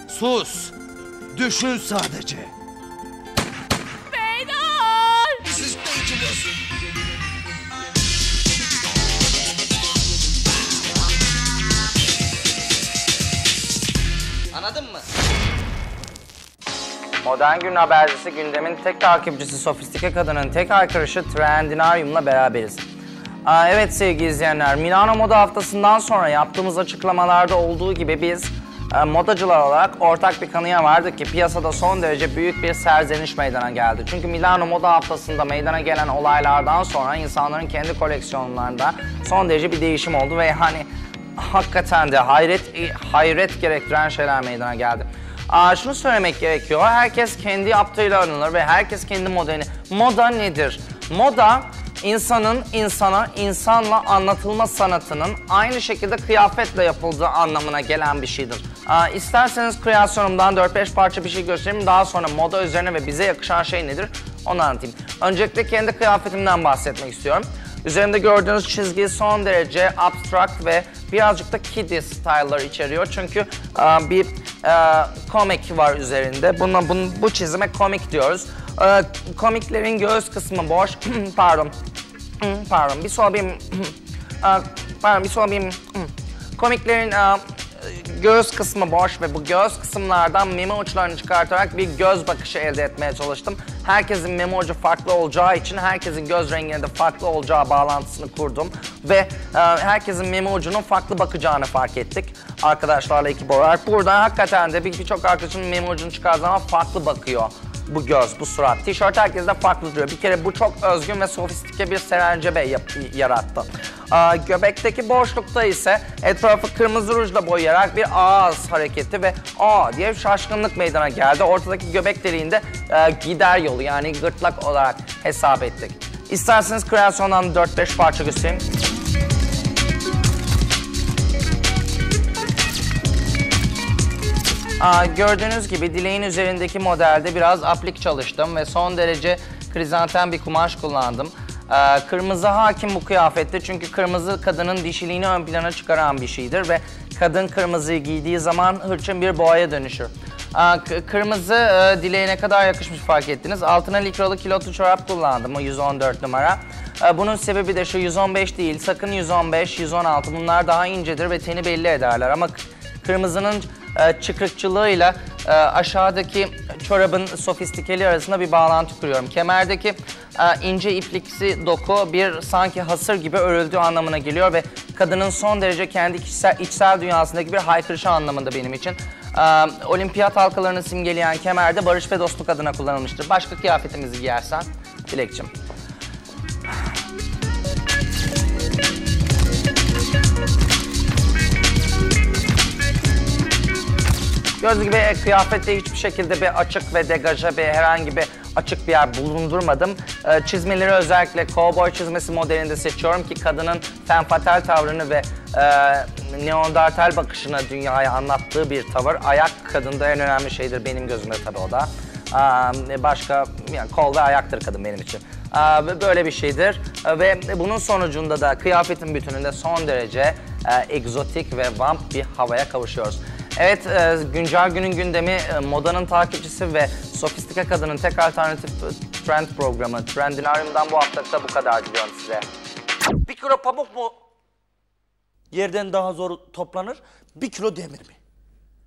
Sus. Düşün sadece. Beyler! Siz bekleniyorsunuz. Anladın mı? Modern Gün Habercisi gündemin tek takipçisi sofistike kadının tek haykırışı Trendinaryum'la beraberiz. Evet sevgili izleyenler, Milano Moda Haftası'ndan sonra yaptığımız açıklamalarda olduğu gibi biz modacılar olarak ortak bir kanıya vardık ki piyasada son derece büyük bir serzeniş meydana geldi. Çünkü Milano Moda Haftası'nda meydana gelen olaylardan sonra insanların kendi koleksiyonlarında son derece bir değişim oldu ve hani hakikaten de hayret gerektiren şeyler meydana geldi. Şunu söylemek gerekiyor, herkes kendi yaptığıyla anılır ve herkes kendi modelini... Moda nedir? Moda, insanın insanla anlatılma sanatının aynı şekilde kıyafetle yapıldığı anlamına gelen bir şeydir. İsterseniz kreasyonumdan 4-5 parça bir şey göstereyim, daha sonra moda üzerine ve bize yakışan şey nedir onu anlatayım. Öncelikle kendi kıyafetimden bahsetmek istiyorum. Üzerimde gördüğünüz çizgi son derece abstract ve birazcık da kiddie style'ları içeriyor. Çünkü bir komik var üzerinde. Bu çizime komik diyoruz. Komiklerin göğüs kısmı boş. Pardon. Bir su alayım. Komiklerin göğüs kısmı boş ve bu göğüs kısımlardan meme uçlarını çıkartarak bir göz bakışı elde etmeye çalıştım. Herkesin meme ucu farklı olacağı için herkesin göz rengine de farklı olacağı bağlantısını kurdum. Ve herkesin meme ucunun farklı bakacağını fark ettik arkadaşlarla ekip olarak. Burada hakikaten de birçok arkadaşın meme ucunu çıkardığı zaman farklı bakıyor bu göz, bu surat. Tişört herkes de farklı duruyor. Bir kere bu çok özgün ve sofistike bir serencebe yarattı. Göbekteki boşlukta ise etrafı kırmızı rujla boyayarak bir ağız hareketi ve "aa" diye şaşkınlık meydana geldi. Ortadaki göbek deliğinde gider yolu yani gırtlak olarak hesap ettik. İsterseniz kreasyondan 4-5 parça göstereyim. Gördüğünüz gibi dileğin üzerindeki modelde biraz aplik çalıştım ve son derece krizantem bir kumaş kullandım. Kırmızı hakim bu kıyafette çünkü kırmızı kadının dişiliğini ön plana çıkaran bir şeydir ve kadın kırmızıyı giydiği zaman hırçın bir boğaya dönüşür. Kırmızı dileğe ne kadar yakışmış fark ettiniz. Altına likralı kilotlu çorap kullandım, o 114 numara. Bunun sebebi de şu, 115 değil, sakın 115, 116 bunlar daha incedir ve teni belli ederler ama kırmızının çıkrıkçılığıyla aşağıdaki çorabın sofistikeli arasında bir bağlantı kuruyorum. Kemerdeki ince ipliksi doku bir sanki hasır gibi örüldüğü anlamına geliyor ve kadının son derece kendi kişisel içsel dünyasındaki bir haykırışı anlamında benim için. Olimpiyat halkalarını simgeleyen kemerde barış ve dostluk adına kullanılmıştır. Başka kıyafetimizi giyersen Dilekçim. Gördüğünüz gibi kıyafette hiçbir şekilde bir açık ve degaja bir herhangi bir açık bir yer bulundurmadım. Çizmeleri özellikle cowboy çizmesi modelinde seçiyorum ki kadının femme-fatale tavrını ve neandertal bakışını dünyaya anlattığı bir tavır. Ayak kadında en önemli şeydir benim gözümde tabii o da. Başka yani kol ve ayaktır kadın benim için. Böyle bir şeydir ve bunun sonucunda da kıyafetin bütününde son derece egzotik ve vamp bir havaya kavuşuyoruz. Evet, güncel günün gündemi, modanın takipçisi ve sofistike kadının tek alternatif trend programı Trendinaryum'dan bu hafta bu kadar diliyorum size. Bir kilo pamuk mu yerden daha zor toplanır, bir kilo demir mi?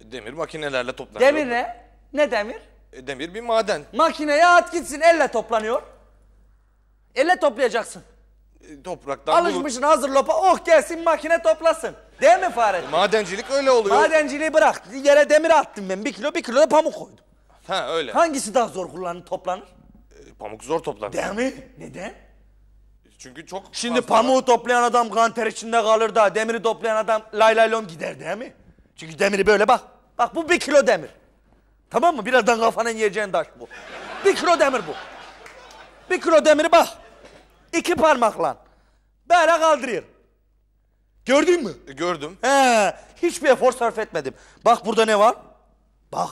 Demir makinelerle toplanır. Demir ne? Ne demir? Demir bir maden. Makineye at gitsin, elle toplanıyor. Elle toplayacaksın. Topraktan alışmışsın hazır lopa, oh gelsin makine toplasın. Değil mi Fahrettin? Madencilik öyle oluyor. Madenciliği bırak. Yere demir attım ben. Bir kilo da pamuk koydum. Ha öyle. Hangisi daha zor toplanır? Pamuk zor toplanır. Değil mi? Neden? Çünkü çok... Şimdi pamuğu toplayan adam kanter içinde kalır da demiri toplayan adam lay lay lom gider değil mi? Çünkü demiri böyle bak. Bak bu 1 kilo demir. Tamam mı? Birazdan kafanın yiyeceğin taş bu. 1 kilo demir bu. 1 kilo demiri bak. 2 parmakla. Böyle kaldırıyor. Gördün mü? Gördüm. Hiçbir efor sarf etmedim. Bak burada ne var? Bak.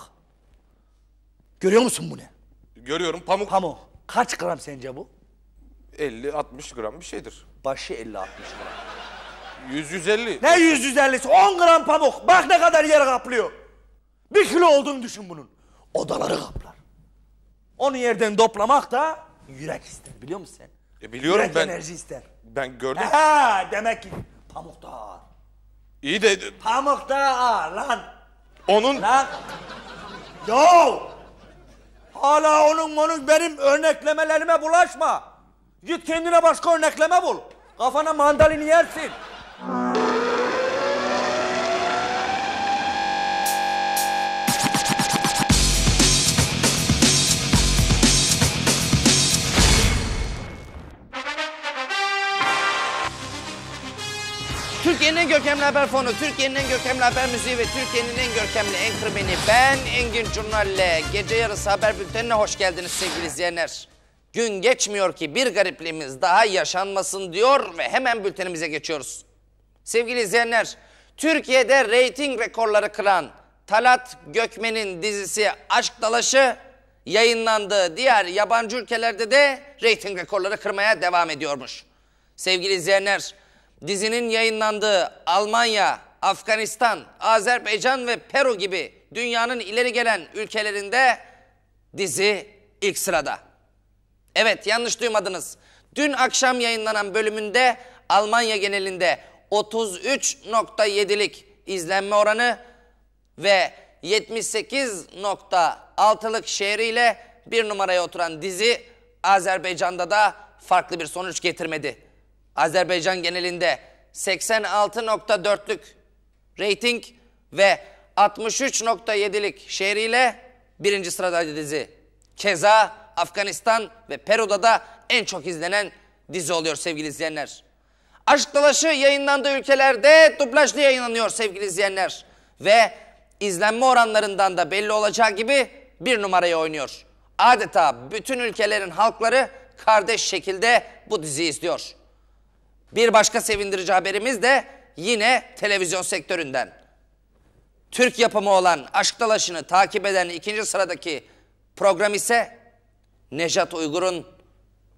Görüyor musun bu ne? Görüyorum pamuk. Pamuk. Kaç gram sence bu? 50-60 gram bir şeydir. Başı 50-60 gram. 150. Ne 150'si? 10 gram pamuk. Bak ne kadar yer kaplıyor. 1 kilo olduğunu düşün bunun. Odaları kaplar. Onu yerden toplamak da yürek ister, biliyor musun sen? Biliyorum yürek ben. Enerji ister. Ben gördüm. Ha, demek ki pamuk da ağır. İyi de... Pamuk da ağır lan. Onun... Lan. Yo! Hala onun benim örneklemelerime bulaşma. Git kendine başka örnekleme bul. Kafana mandalini yersin. Türkiye'nin en görkemli haber fonu, Türkiye'nin en görkemli haber müziği ve Türkiye'nin en görkemli enkırbeni ben Engin Curnal'le gece yarısı haber bültenine hoş geldiniz sevgili izleyenler. Gün geçmiyor ki bir garipliğimiz daha yaşanmasın diyor ve hemen bültenimize geçiyoruz. Sevgili izleyenler, Türkiye'de reyting rekorları kıran Talat Gökmen'in dizisi Aşk Dalaşı yayınlandı. Diğer yabancı ülkelerde de reyting rekorları kırmaya devam ediyormuş. Sevgili izleyenler, dizinin yayınlandığı Almanya, Afganistan, Azerbaycan ve Peru gibi dünyanın ileri gelen ülkelerinde dizi ilk sırada. Evet, yanlış duymadınız. Dün akşam yayınlanan bölümünde Almanya genelinde 33.7'lik izlenme oranı ve 78.6'lık şehriyle bir numaraya oturan dizi Azerbaycan'da da farklı bir sonuç getirmedi. Azerbaycan genelinde 86.4'lük reyting ve 63.7'lik şehriyle birinci sırada dizi. Keza Afganistan ve Peru'da da en çok izlenen dizi oluyor sevgili izleyenler. Aşk Dalaşı yayınlandığı ülkelerde dublajlı yayınlanıyor sevgili izleyenler. Ve izlenme oranlarından da belli olacağı gibi bir numarayı oynuyor. Adeta bütün ülkelerin halkları kardeş şekilde bu diziyi izliyor. Bir başka sevindirici haberimiz de yine televizyon sektöründen. Türk yapımı olan Aşk Dalaşı'nı takip eden ikinci sıradaki program ise Nejat Uygur'un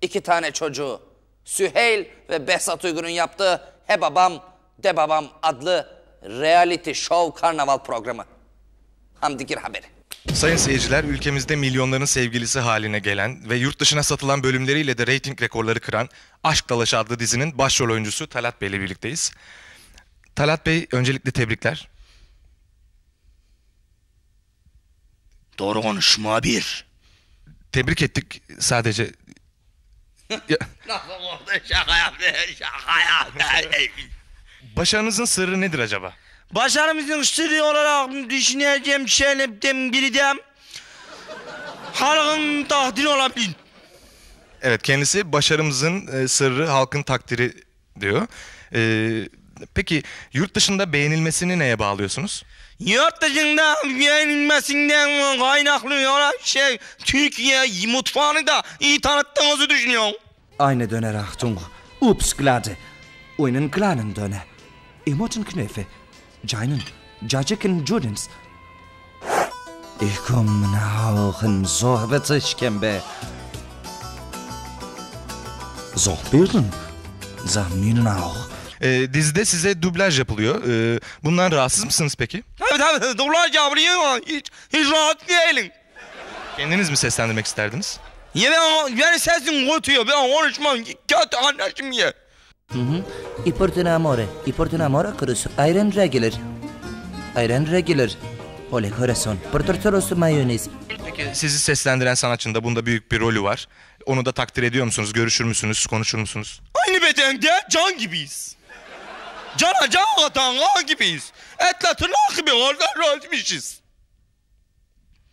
iki tane çocuğu Süheyl ve Besat Uygur'un yaptığı Hep Babam De Babam adlı reality show karnaval programı. Hamdigir haberi. Sayın seyirciler, ülkemizde milyonların sevgilisi haline gelen ve yurt dışına satılan bölümleriyle de reyting rekorları kıran Aşk Dalaşı adlı dizinin başrol oyuncusu Talat Bey ile birlikteyiz. Talat Bey, öncelikle tebrikler. Doğru konuşma bir. Tebrik ettik sadece. Nasıl oldu? Şaka yaptı, şaka yaptı. Başarınızın sırrı nedir acaba? Başarımızın sırrı olarak düşüneceğim şeylerden biri de halkın takdiri olabilir. Evet, kendisi başarımızın sırrı halkın takdiri diyor. Peki yurt dışında beğenilmesini neye bağlıyorsunuz? Yurt dışında beğenilmesinden kaynaklı olan şey Türkiye mutfağını da iyi tanıttığınızı düşünüyorum. Aynı döner Achtung, ups gladı, oyunun glanen döner, emotin knöfe. Jainen, Jajikin Judins. Ich komme nach Hause, so witzig, Kembe. So bilden, Saminen auch. Dizide size dublaj yapılıyor. Bundan rahatsız mısınız peki? Tabii, dublaj yapılıyor. Hiç rahat değilim. Kendiniz mi seslendirmek isterdiniz? Ya ben sesim kötü, ben konuşmam, kötü anlaşılmıyor. İportun amore kurusu ayran regular. Ayran regular. Ole corazon. Portortorosu mayonez. Peki sizi seslendiren sanatçının da bunda büyük bir rolü var. Onu da takdir ediyor musunuz? Görüşür müsünüz? Konuşur musunuz? Aynı bedende can gibiyiz. Cana can atan ağ gibiyiz. Etle tırnak gibi oradan ölmüşüz.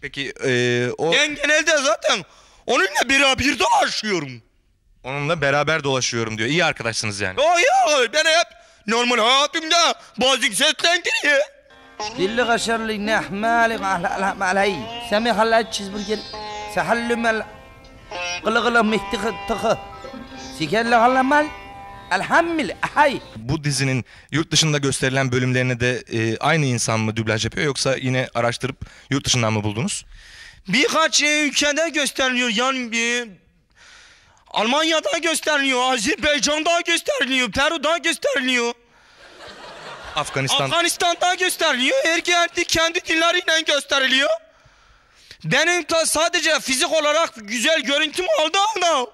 Peki o... Ben genelde zaten onunla beraber dolaşıyorum. Onunla beraber dolaşıyorum diyor. İyi arkadaşsınız yani. Hayır, ben hep normal hayatımda bazı seslendiriyor. Dilli kaşarlı nehmali malayi. Semi halal çizburger. Sehallü mel. Gılı gılı mihtikı tıkı. Sikerli halamal. Elhammil ahay. Bu dizinin yurt dışında gösterilen bölümlerine de aynı insan mı dublaj yapıyor, yoksa yine araştırıp yurt dışından mı buldunuz? Birkaç ülkede gösteriliyor. Yani bir... Almanya'da gösteriliyor, Azerbaycan'da gösteriliyor, Peru'da gösteriliyor. Afganistan'da gösteriliyor. Erkeklik kendi dilleriyle gösteriliyor. Benim sadece fizik olarak güzel görüntüm oldu ama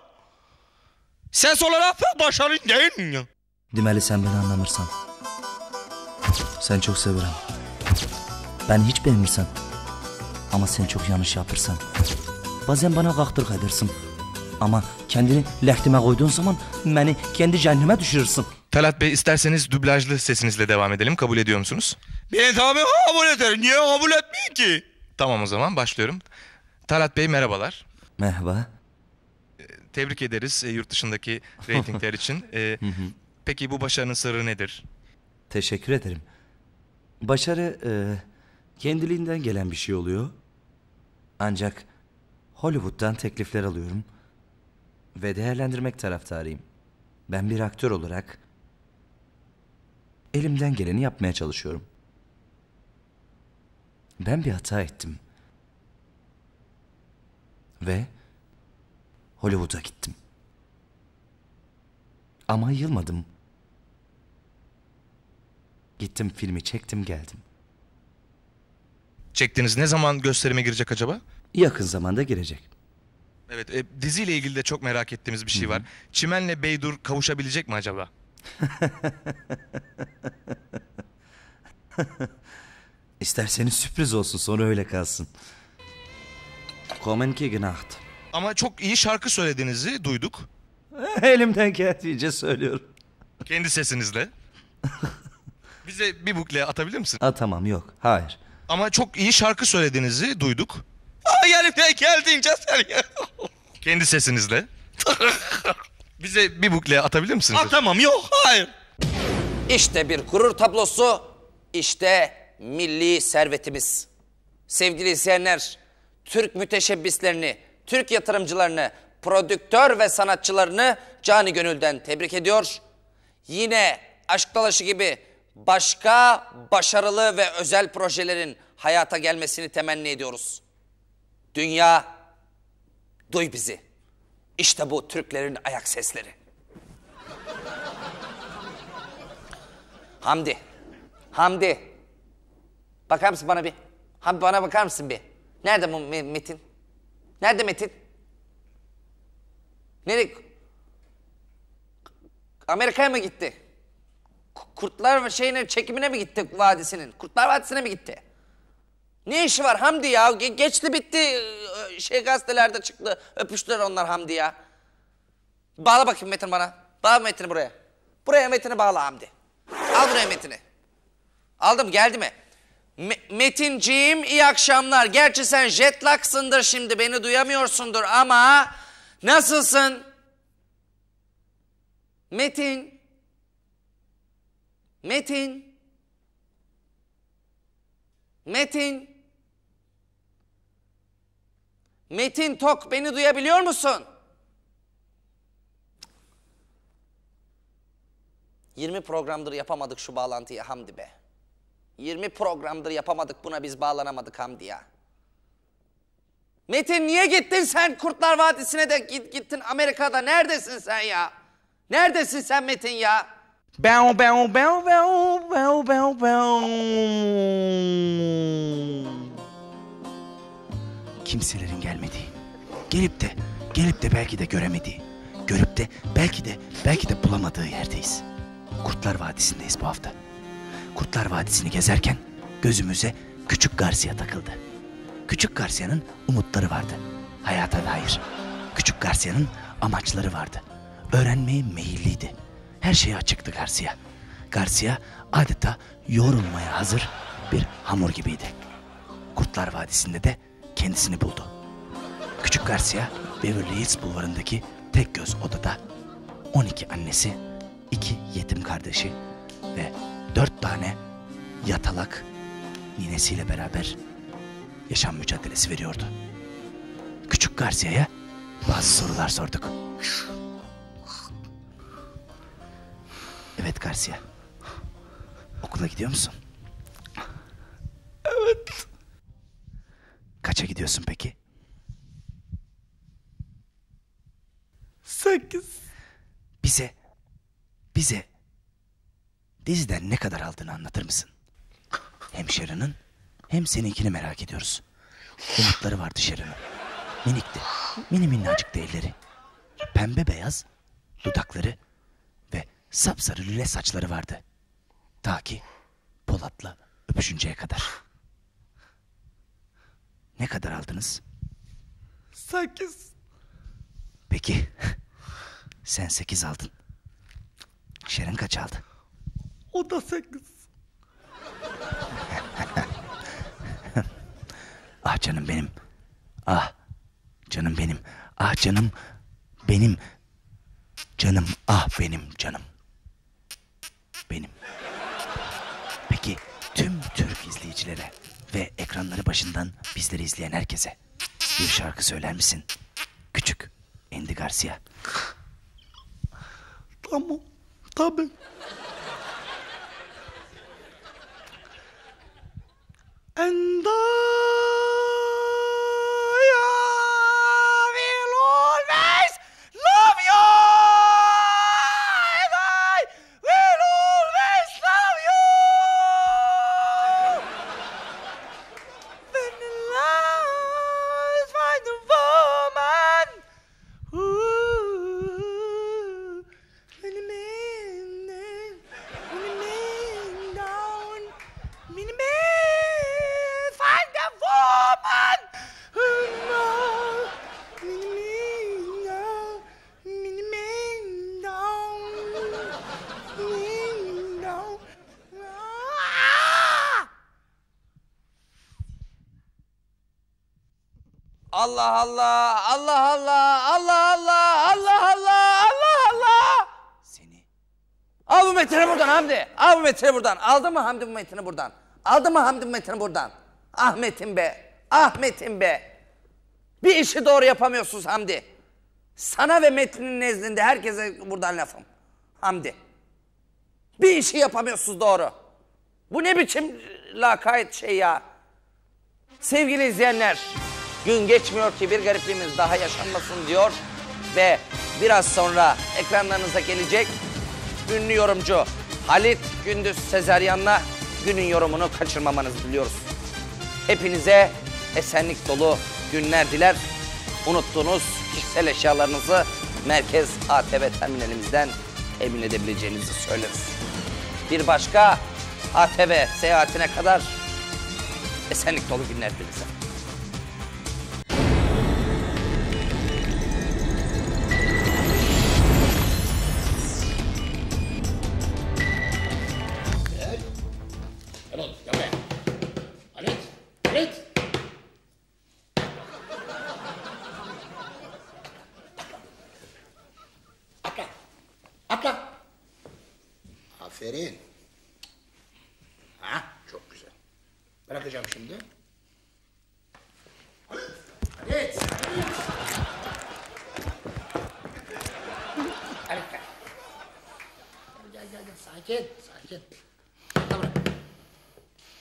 ses olarak başarılı değilim ya. Demeli sen beni anlamırsan. Sen çok severim. Ben hiç beğenmirsen. Ama sen çok yanlış yapırsan. Bazen bana kaktırk edersin. Ama kendini lehtime koyduğun zaman beni kendi cehenneme düşürürsün. Talat Bey, isterseniz dublajlı sesinizle devam edelim. Kabul ediyor musunuz? Ben tabii kabul ederim. Niye kabul etmeyeyim ki? Tamam, o zaman başlıyorum. Talat Bey, merhabalar. Merhaba. Tebrik ederiz yurt dışındaki reytingler için. Peki bu başarının sırrı nedir? Teşekkür ederim. Başarı kendiliğinden gelen bir şey oluyor. Ancak Hollywood'dan teklifler alıyorum. Ve değerlendirmek taraftarıyım. Ben bir aktör olarak elimden geleni yapmaya çalışıyorum. Ben bir hata ettim. Ve Hollywood'a gittim. Ama yılmadım. Gittim, filmi çektim, geldim. Çektiniz. Ne zaman gösterime girecek acaba? Yakın zamanda girecek. Evet, diziyle ilgili de çok merak ettiğimiz bir şey var. Çimen'le Beydur kavuşabilecek mi acaba? İsterseniz sürpriz olsun, sonra öyle kalsın. Kommen ki günahtı. Ama çok iyi şarkı söylediğinizi duyduk. Elimden geldiğince söylüyorum. Kendi sesinizle. Bize bir bukle atabilir misin? Atamam, yok, hayır. Ama çok iyi şarkı söylediğinizi duyduk. Elimden geldiğince söylüyorum. Kendi sesinizle. Bize bir bukle atabilir misiniz? Atamam, yok, hayır. İşte bir gurur tablosu, işte milli servetimiz. Sevgili izleyenler, Türk müteşebbislerini, Türk yatırımcılarını, prodüktör ve sanatçılarını canı gönülden tebrik ediyor. Yine Aşk Dalaşı gibi başka başarılı ve özel projelerin hayata gelmesini temenni ediyoruz. Dünya, duy bizi. İşte bu Türklerin ayak sesleri. Hamdi, Hamdi. Bakar mısın bana bir? Hamdi, bana bakar mısın bir? Nerede bu Metin? Nerede Metin? Nereye? Amerika'ya mı gitti? Kurtlar şeyine, çekimine mi gitti vadisinin? Kurtlar Vadisi'ne mi gitti? Ne işi var Hamdi ya? Geçti bitti. Gazetelerde çıktı. Öpüştüler onlar Hamdi ya. Bağla bakayım Metin bana. Bağla Metin'i buraya. Buraya Metin'i bağla Hamdi. Al buraya Metin'i. Aldım, geldi mi? Metinciğim, iyi akşamlar. Gerçi sen jetlag'sındır şimdi. Beni duyamıyorsundur ama nasılsın? Metin. Metin. Metin. Metin Tok, beni duyabiliyor musun? 20 programdır yapamadık şu bağlantıyı Hamdi be. 20 programdır yapamadık, buna biz bağlanamadık Hamdi ya. Metin, niye gittin sen Kurtlar Vadisi'ne de gittin Amerika'da? Neredesin sen ya? Neredesin sen Metin ya? Bau bau bau bau bau bau bau. Kimselerin gelmediği, gelip de belki de göremediği, görüp de belki de bulamadığı yerdeyiz. Kurtlar Vadisi'ndeyiz bu hafta. Kurtlar Vadisi'ni gezerken gözümüze Küçük Garcia takıldı. Küçük Garcia'nın umutları vardı. Hayata dair. Küçük Garcia'nın amaçları vardı. Öğrenmeye meyilliydi. Her şeye açıktı Garcia. Garcia adeta yoğrulmaya hazır bir hamur gibiydi. Kurtlar Vadisi'nde de kendisini buldu. Küçük Garcia, Beverly Hills bulvarındaki tek göz odada 12 annesi, 2 yetim kardeşi ve 4 tane yatalak ninesiyle beraber yaşam mücadelesi veriyordu. Küçük Garcia'ya bazı sorular sorduk. Evet Garcia, okula gidiyor musun? Evet. Kaça gidiyorsun peki? 8. Bize Diziden ne kadar aldığını anlatır mısın? Hem Sharon'ın hem seninkini merak ediyoruz. Umutları vardı Sharon'ın. Minikti. Mini minnacıktı elleri. Pembe beyaz dudakları ve sapsarı lüle saçları vardı. Ta ki Polat'la öpüşünceye kadar. Ne kadar aldınız? 8. Peki. Sen 8 aldın. Sharon kaç aldı? O da 8. Ah canım benim. Ah canım benim. Ah canım benim. Canım ah benim canım. Benim. Peki tüm Türk izleyicilere ve ekranları başından bizleri izleyen herkese bir şarkı söyler misin? Küçük Andy Garcia. Tamam. Tabii. And Allah Allah, Allah Allah, Allah Allah, Allah Allah, Allah Allah. Seni. Al bu metini buradan Hamdi. Al bu metini buradan. Aldı mı Hamdi bu metini buradan? Aldı mı Hamdi bu metini buradan? Ahmet'im be, Ahmet'im be. Bir işi doğru yapamıyorsunuz Hamdi. Sana ve metnin nezdinde herkese buradan lafım. Hamdi. Bir işi yapamıyorsunuz doğru. Bu ne biçim lakayt şey ya. Sevgili izleyenler. Gün geçmiyor ki bir garipliğimiz daha yaşanmasın diyor ve biraz sonra ekranlarınıza gelecek ünlü yorumcu Halit Gündüz Sezeryan'la günün yorumunu kaçırmamanızı diliyoruz. Hepinize esenlik dolu günler diler. Unuttuğunuz kişisel eşyalarınızı Merkez ATV terminalimizden emin edebileceğinizi söyleriz. Bir başka ATV seyahatine kadar esenlik dolu günler dileriz. Aferin. Ha, çok güzel. Bırakacağım şimdi. Evet. Harika. Gel, gel, gel. Sakin, sakin. Tamam.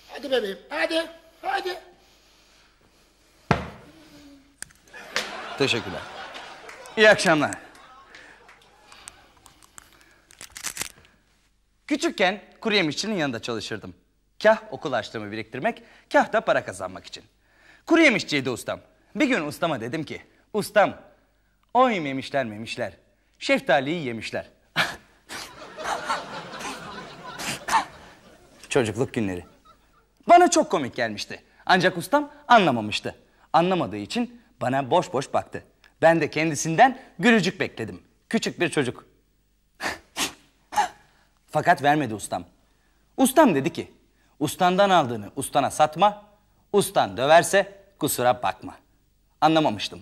Hadi bebeğim, hadi, hadi. Teşekkürler. İyi akşamlar. Küçükken kuru yemişçinin yanında çalışırdım. Kah okul harçlığımı biriktirmek, kah da para kazanmak için. Kuru yemişçiydi ustam. Bir gün ustama dedim ki, ustam, oy yemişler memişler, şeftaliyi yemişler. Çocukluk günleri. Bana çok komik gelmişti. Ancak ustam anlamamıştı. Anlamadığı için bana boş boş baktı. Ben de kendisinden gülücük bekledim. Küçük bir çocuk. Fakat vermedi ustam. Ustam dedi ki, ustandan aldığını ustana satma, ustan döverse kusura bakma. Anlamamıştım.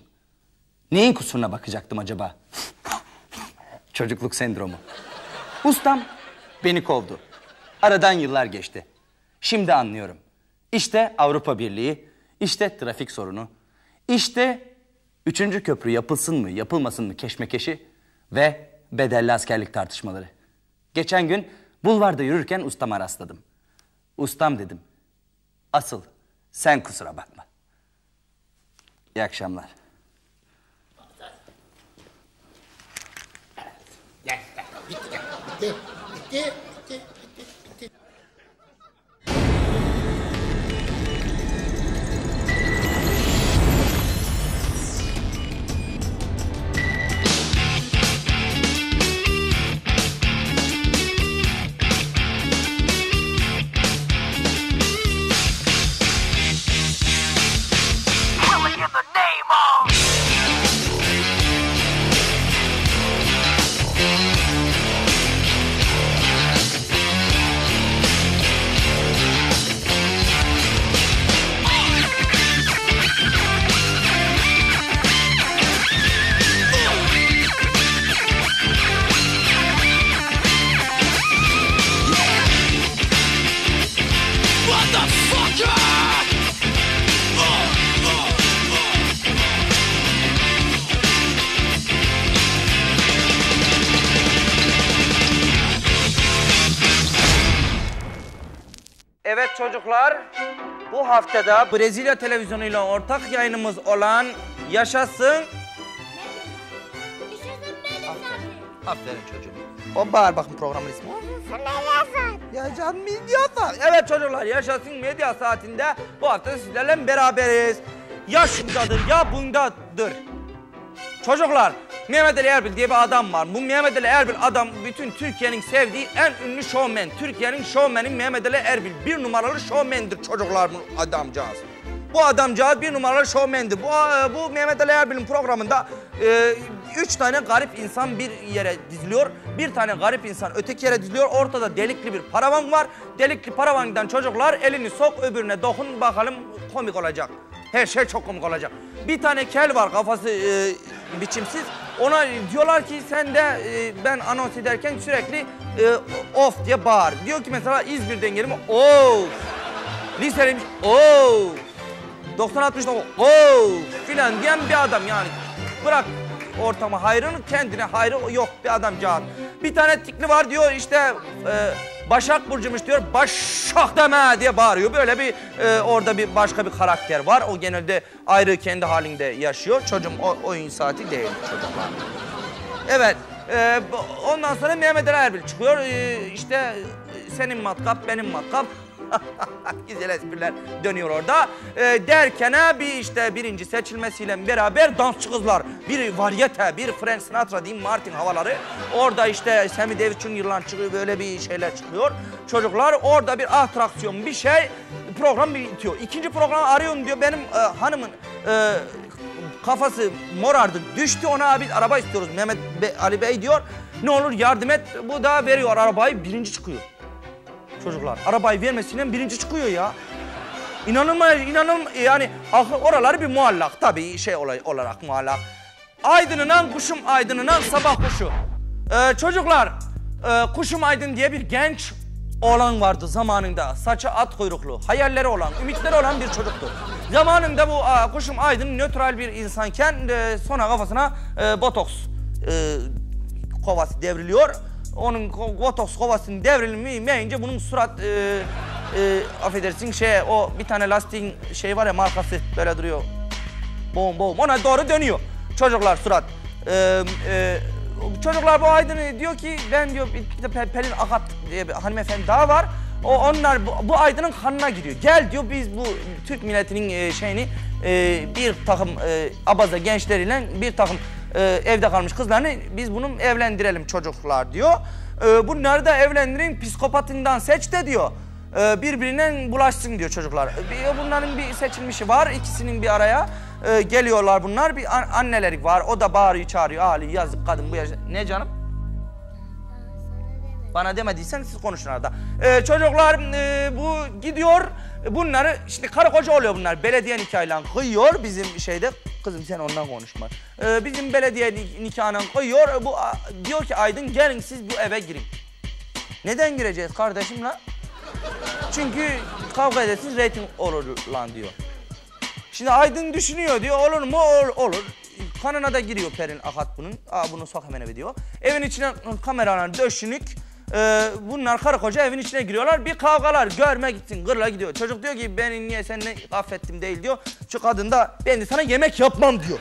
Neyin kusuruna bakacaktım acaba? Çocukluk sendromu. Ustam beni kovdu. Aradan yıllar geçti. Şimdi anlıyorum. İşte Avrupa Birliği, işte trafik sorunu, işte 3. köprü yapılsın mı yapılmasın mı keşmekeşi ve bedelli askerlik tartışmaları. Geçen gün bulvarda yürürken ustama rastladım. Ustam dedim. Asıl sen kusura bakma. İyi akşamlar. Gel, gel. Bitti, bitti, bitti, bitti, bitti. Evet çocuklar, bu haftada Brezilya televizyonuyla ortak yayınımız olan Yaşasın... Aferin. Aferin çocuğum. O bağır bakın programın ismi. Yaşasın Medya Saati. Evet çocuklar, Yaşasın Medya Saati'nde bu hafta sizlerle beraberiz. Ya şundadır ya bundadır. Çocuklar, Mehmet Ali Erbil diye bir adam var. Bu Mehmet Ali Erbil adam bütün Türkiye'nin sevdiği en ünlü şovmen. Türkiye'nin şovmeni Mehmet Ali Erbil. Bir numaralı şovmendir çocuklar bu adamcağız. Bu adamcağız bir numaralı şovmendir. Bu Mehmet Ali Erbil'in programında üç tane garip insan bir yere diziliyor. Bir tane garip insan öteki yere diziliyor. Ortada delikli bir paravan var. Delikli paravandan çocuklar elini sok öbürüne dokun bakalım komik olacak. Her şey çok komik olacak. Bir tane kel var kafası biçimsiz. Ona diyorlar ki sen de ben anons ederken sürekli of diye bağır. Diyor ki mesela İzmir'den geldim of. Liseliymiş of. 90-60 of filan diyen bir adam yani. Bırak ortama hayrını kendine hayrı yok bir adamcağız. Bir tane tikli var diyor işte... Başak Burcu'muş diyor, Başak deme diye bağırıyor. Böyle bir orada bir başka bir karakter var. O genelde ayrı kendi halinde yaşıyor. Çocuğum oyun saati değil çocuklar. Evet, ondan sonra Mehmet Ali Erbil çıkıyor. İşte senin matkap, benim matkap. Güzel espriler dönüyor orada. Derkene bir işte birinci seçilmesiyle beraber dansçı kızlar. Bir varyete, bir Frank Sinatra diyeyim Martin havaları. Orada işte Sammy Davis'in yılan çıkıyor böyle bir şeyler çıkıyor. Çocuklar orada bir atraksiyon bir şey program bitiyor. İkinci programı arıyorum diyor benim hanımın kafası morardı düştü ona bir araba istiyoruz. Mehmet Ali Bey diyor ne olur yardım et bu da veriyor arabayı birinci çıkıyor. Çocuklar arabayı vermesinden birinci çıkıyor ya. İnanılmaz yani oralar bir muallak tabii şey olarak muallak. Aydınınan kuşum aydınınan sabah kuşu. Çocuklar kuşum aydın diye bir genç oğlan vardı zamanında. Saçı at kuyruklu, hayalleri olan, ümitleri olan bir çocuktu. Zamanında bu kuşum aydın nötral bir insanken sonra kafasına botoks kovası devriliyor. Onun botoks kovasının devrilmeyince bunun surat affedersin şey o bir tane lastiğin şey var ya markası böyle duruyor. Boğum boğum ona doğru dönüyor. Çocuklar surat. Çocuklar bu aydın diyor ki ben diyor Pelin Akat diye bir hanımefendi daha var. Onlar bu aydının kanına giriyor. Gel diyor biz bu Türk milletinin şeyini bir takım abaza gençleriyle bir takım evde kalmış kızlarını biz bunu evlendirelim çocuklar diyor. Bunları da evlendirin psikopatından seç de diyor. Birbirinden bulaşsın diyor çocuklar. Bunların bir seçilmişi var ikisinin bir araya geliyorlar bunlar. Bir anneleri var o da bağırıyor çağırıyor Ali yazık kadın bu yaşta. Ne canım? Bana demediysen siz konuşun arada. Çocuklar bu gidiyor bunları şimdi karı koca oluyor bunlar belediye nikahıyla kıyıyor bizim şeyde. Kızım sen ondan konuşma. Bizim belediye nikahına koyuyor. Bu diyor ki Aydın gelin siz bu eve girin. Neden gireceğiz kardeşim lan? Çünkü kavga edersiniz reyting olur lan diyor. Şimdi Aydın düşünüyor diyor olur mu olur. Kanına da giriyor Perin Akat bunun. Aa bunu sok hemen eve diyor. Evin içine kameralar döşünük. Bunlar karı koca evin içine giriyorlar. Bir kavgalar görme gitsin gırla gidiyor. Çocuk diyor ki beni niye seninle affettim değil diyor. Şu kadın da ben de sana yemek yapmam diyor.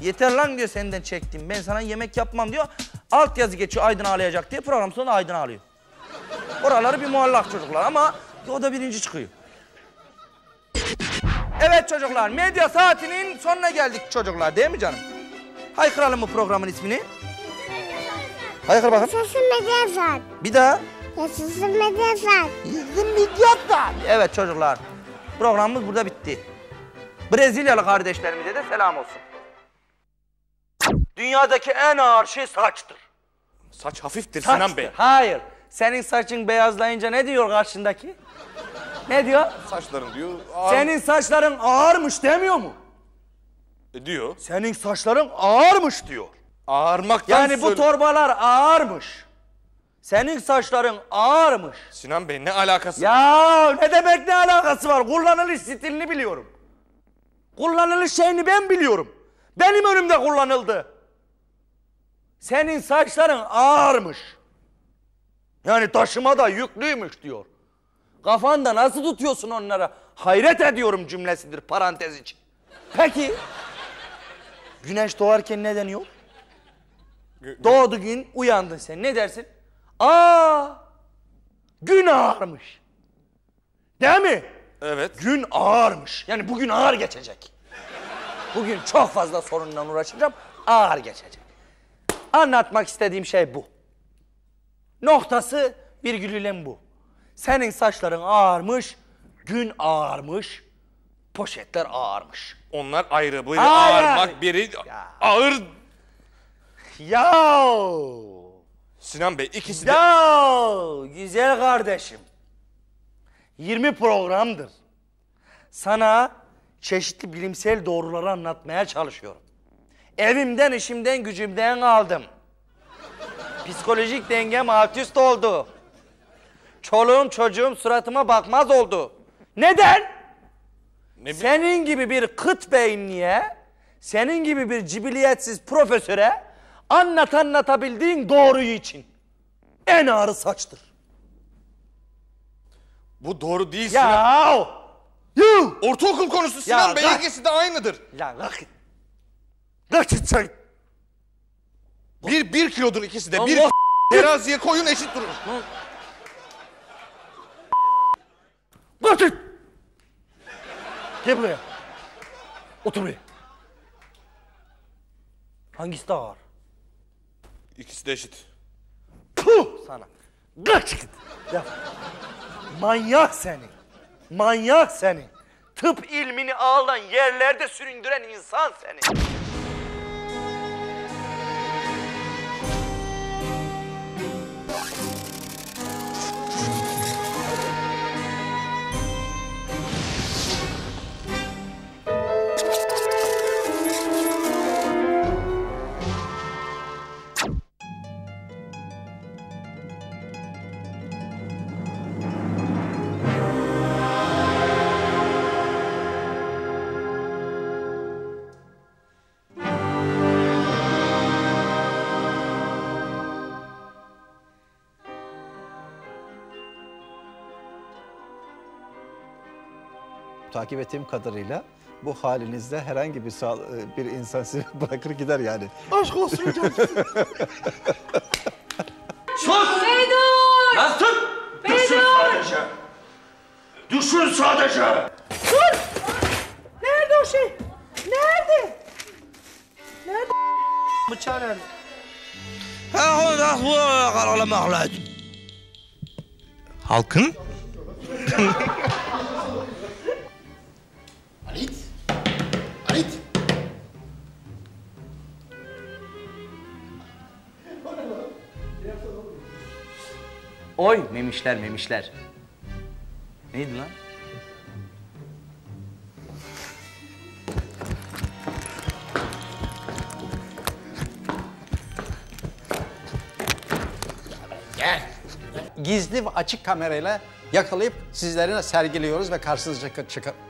Yeter lan diyor senden çektim ben sana yemek yapmam diyor. Alt yazı geçiyor Aydın ağlayacak diye program sonunda Aydın ağlıyor. Oraları bir muallak çocuklar ama o da birinci çıkıyor. Evet çocuklar medya saatinin sonuna geldik çocuklar değil mi canım? Haykıralım bu programın ismini. Haykır bakalım. Yaşasın Medya Saati. Bir daha. Yaşasın Medya Saati. Yaşasın Medya Saati. Evet çocuklar. Programımız burada bitti. Brezilyalı kardeşlerimize de selam olsun. Dünyadaki en ağır şey saçtır. Saç hafiftir saçtır. Sinan Bey. Hayır. Senin saçın beyazlayınca ne diyor karşındaki? Ne diyor? Saçların diyor ağır. Senin saçların ağırmış demiyor mu? Diyor. Senin saçların ağırmış diyor. Ağarmaktan yani bu torbalar ağırmış. Senin saçların ağırmış. Sinan Bey ne alakası var? Ya ne demek ne alakası var? Kullanılış stilini biliyorum. Kullanılış şeyini ben biliyorum. Benim önümde kullanıldı. Senin saçların ağırmış. Yani taşıma da yüklüymüş diyor. Kafanda nasıl tutuyorsun onlara? Hayret ediyorum cümlesidir parantez için. Peki güneş doğarken ne deniyor? Doğdu gün, uyandın sen. Ne dersin? Aa, gün ağarmış. Değil mi? Evet. Gün ağarmış. Yani bugün ağır geçecek. Bugün çok fazla sorunla uğraşacağım. Ağır geçecek. Anlatmak istediğim şey bu. Noktası virgülüyle bu. Senin saçların ağarmış, gün ağarmış, poşetler ağarmış. Onlar ayrı. Biri ağarmak, biri ağır. Yahu. Sinan Bey ikisi de... Yahu güzel kardeşim. 20 programdır. Sana çeşitli bilimsel doğruları anlatmaya çalışıyorum. Evimden, işimden, gücümden aldım. Psikolojik dengem alt üst oldu. Çoluğum çocuğum suratıma bakmaz oldu. Neden? Senin gibi bir kıt beyinliğe, senin gibi bir cibiliyetsiz profesöre anlatabildiğin doğruyu için. En ağrı saçtır. Bu doğru değil ya. Sinan. Yuh. Ortaokul konusu Sinan Bey, ilgisi de aynıdır. Ya bak. Bir kilodur ikisi de. Bir teraziye koyun eşit durur. Götür. Gel buraya. Otur buraya. Hangisi daha ağır? İkisi de eşit. Puh sana. Kaç git. Ya. Manyak seni. Manyak seni. Tıp ilmini ağlan yerlerde süründüren insan seni. Takip ettiğim kadarıyla bu halinizde herhangi bir insan sizi bırakır gider yani. Aşk olsun hocam. Sus! Beydur! Lan sus! Düşün sadece! Düşün sadece! Dur! Nerede o şey? Nerede? Nerede bıçağı nerede? Halkın? Halit! Halit! Oy memişler memişler. Neydi lan? Gel! Gizli ve açık kamerayla yakalayıp sizlerine sergiliyoruz ve karşınıza çıkar.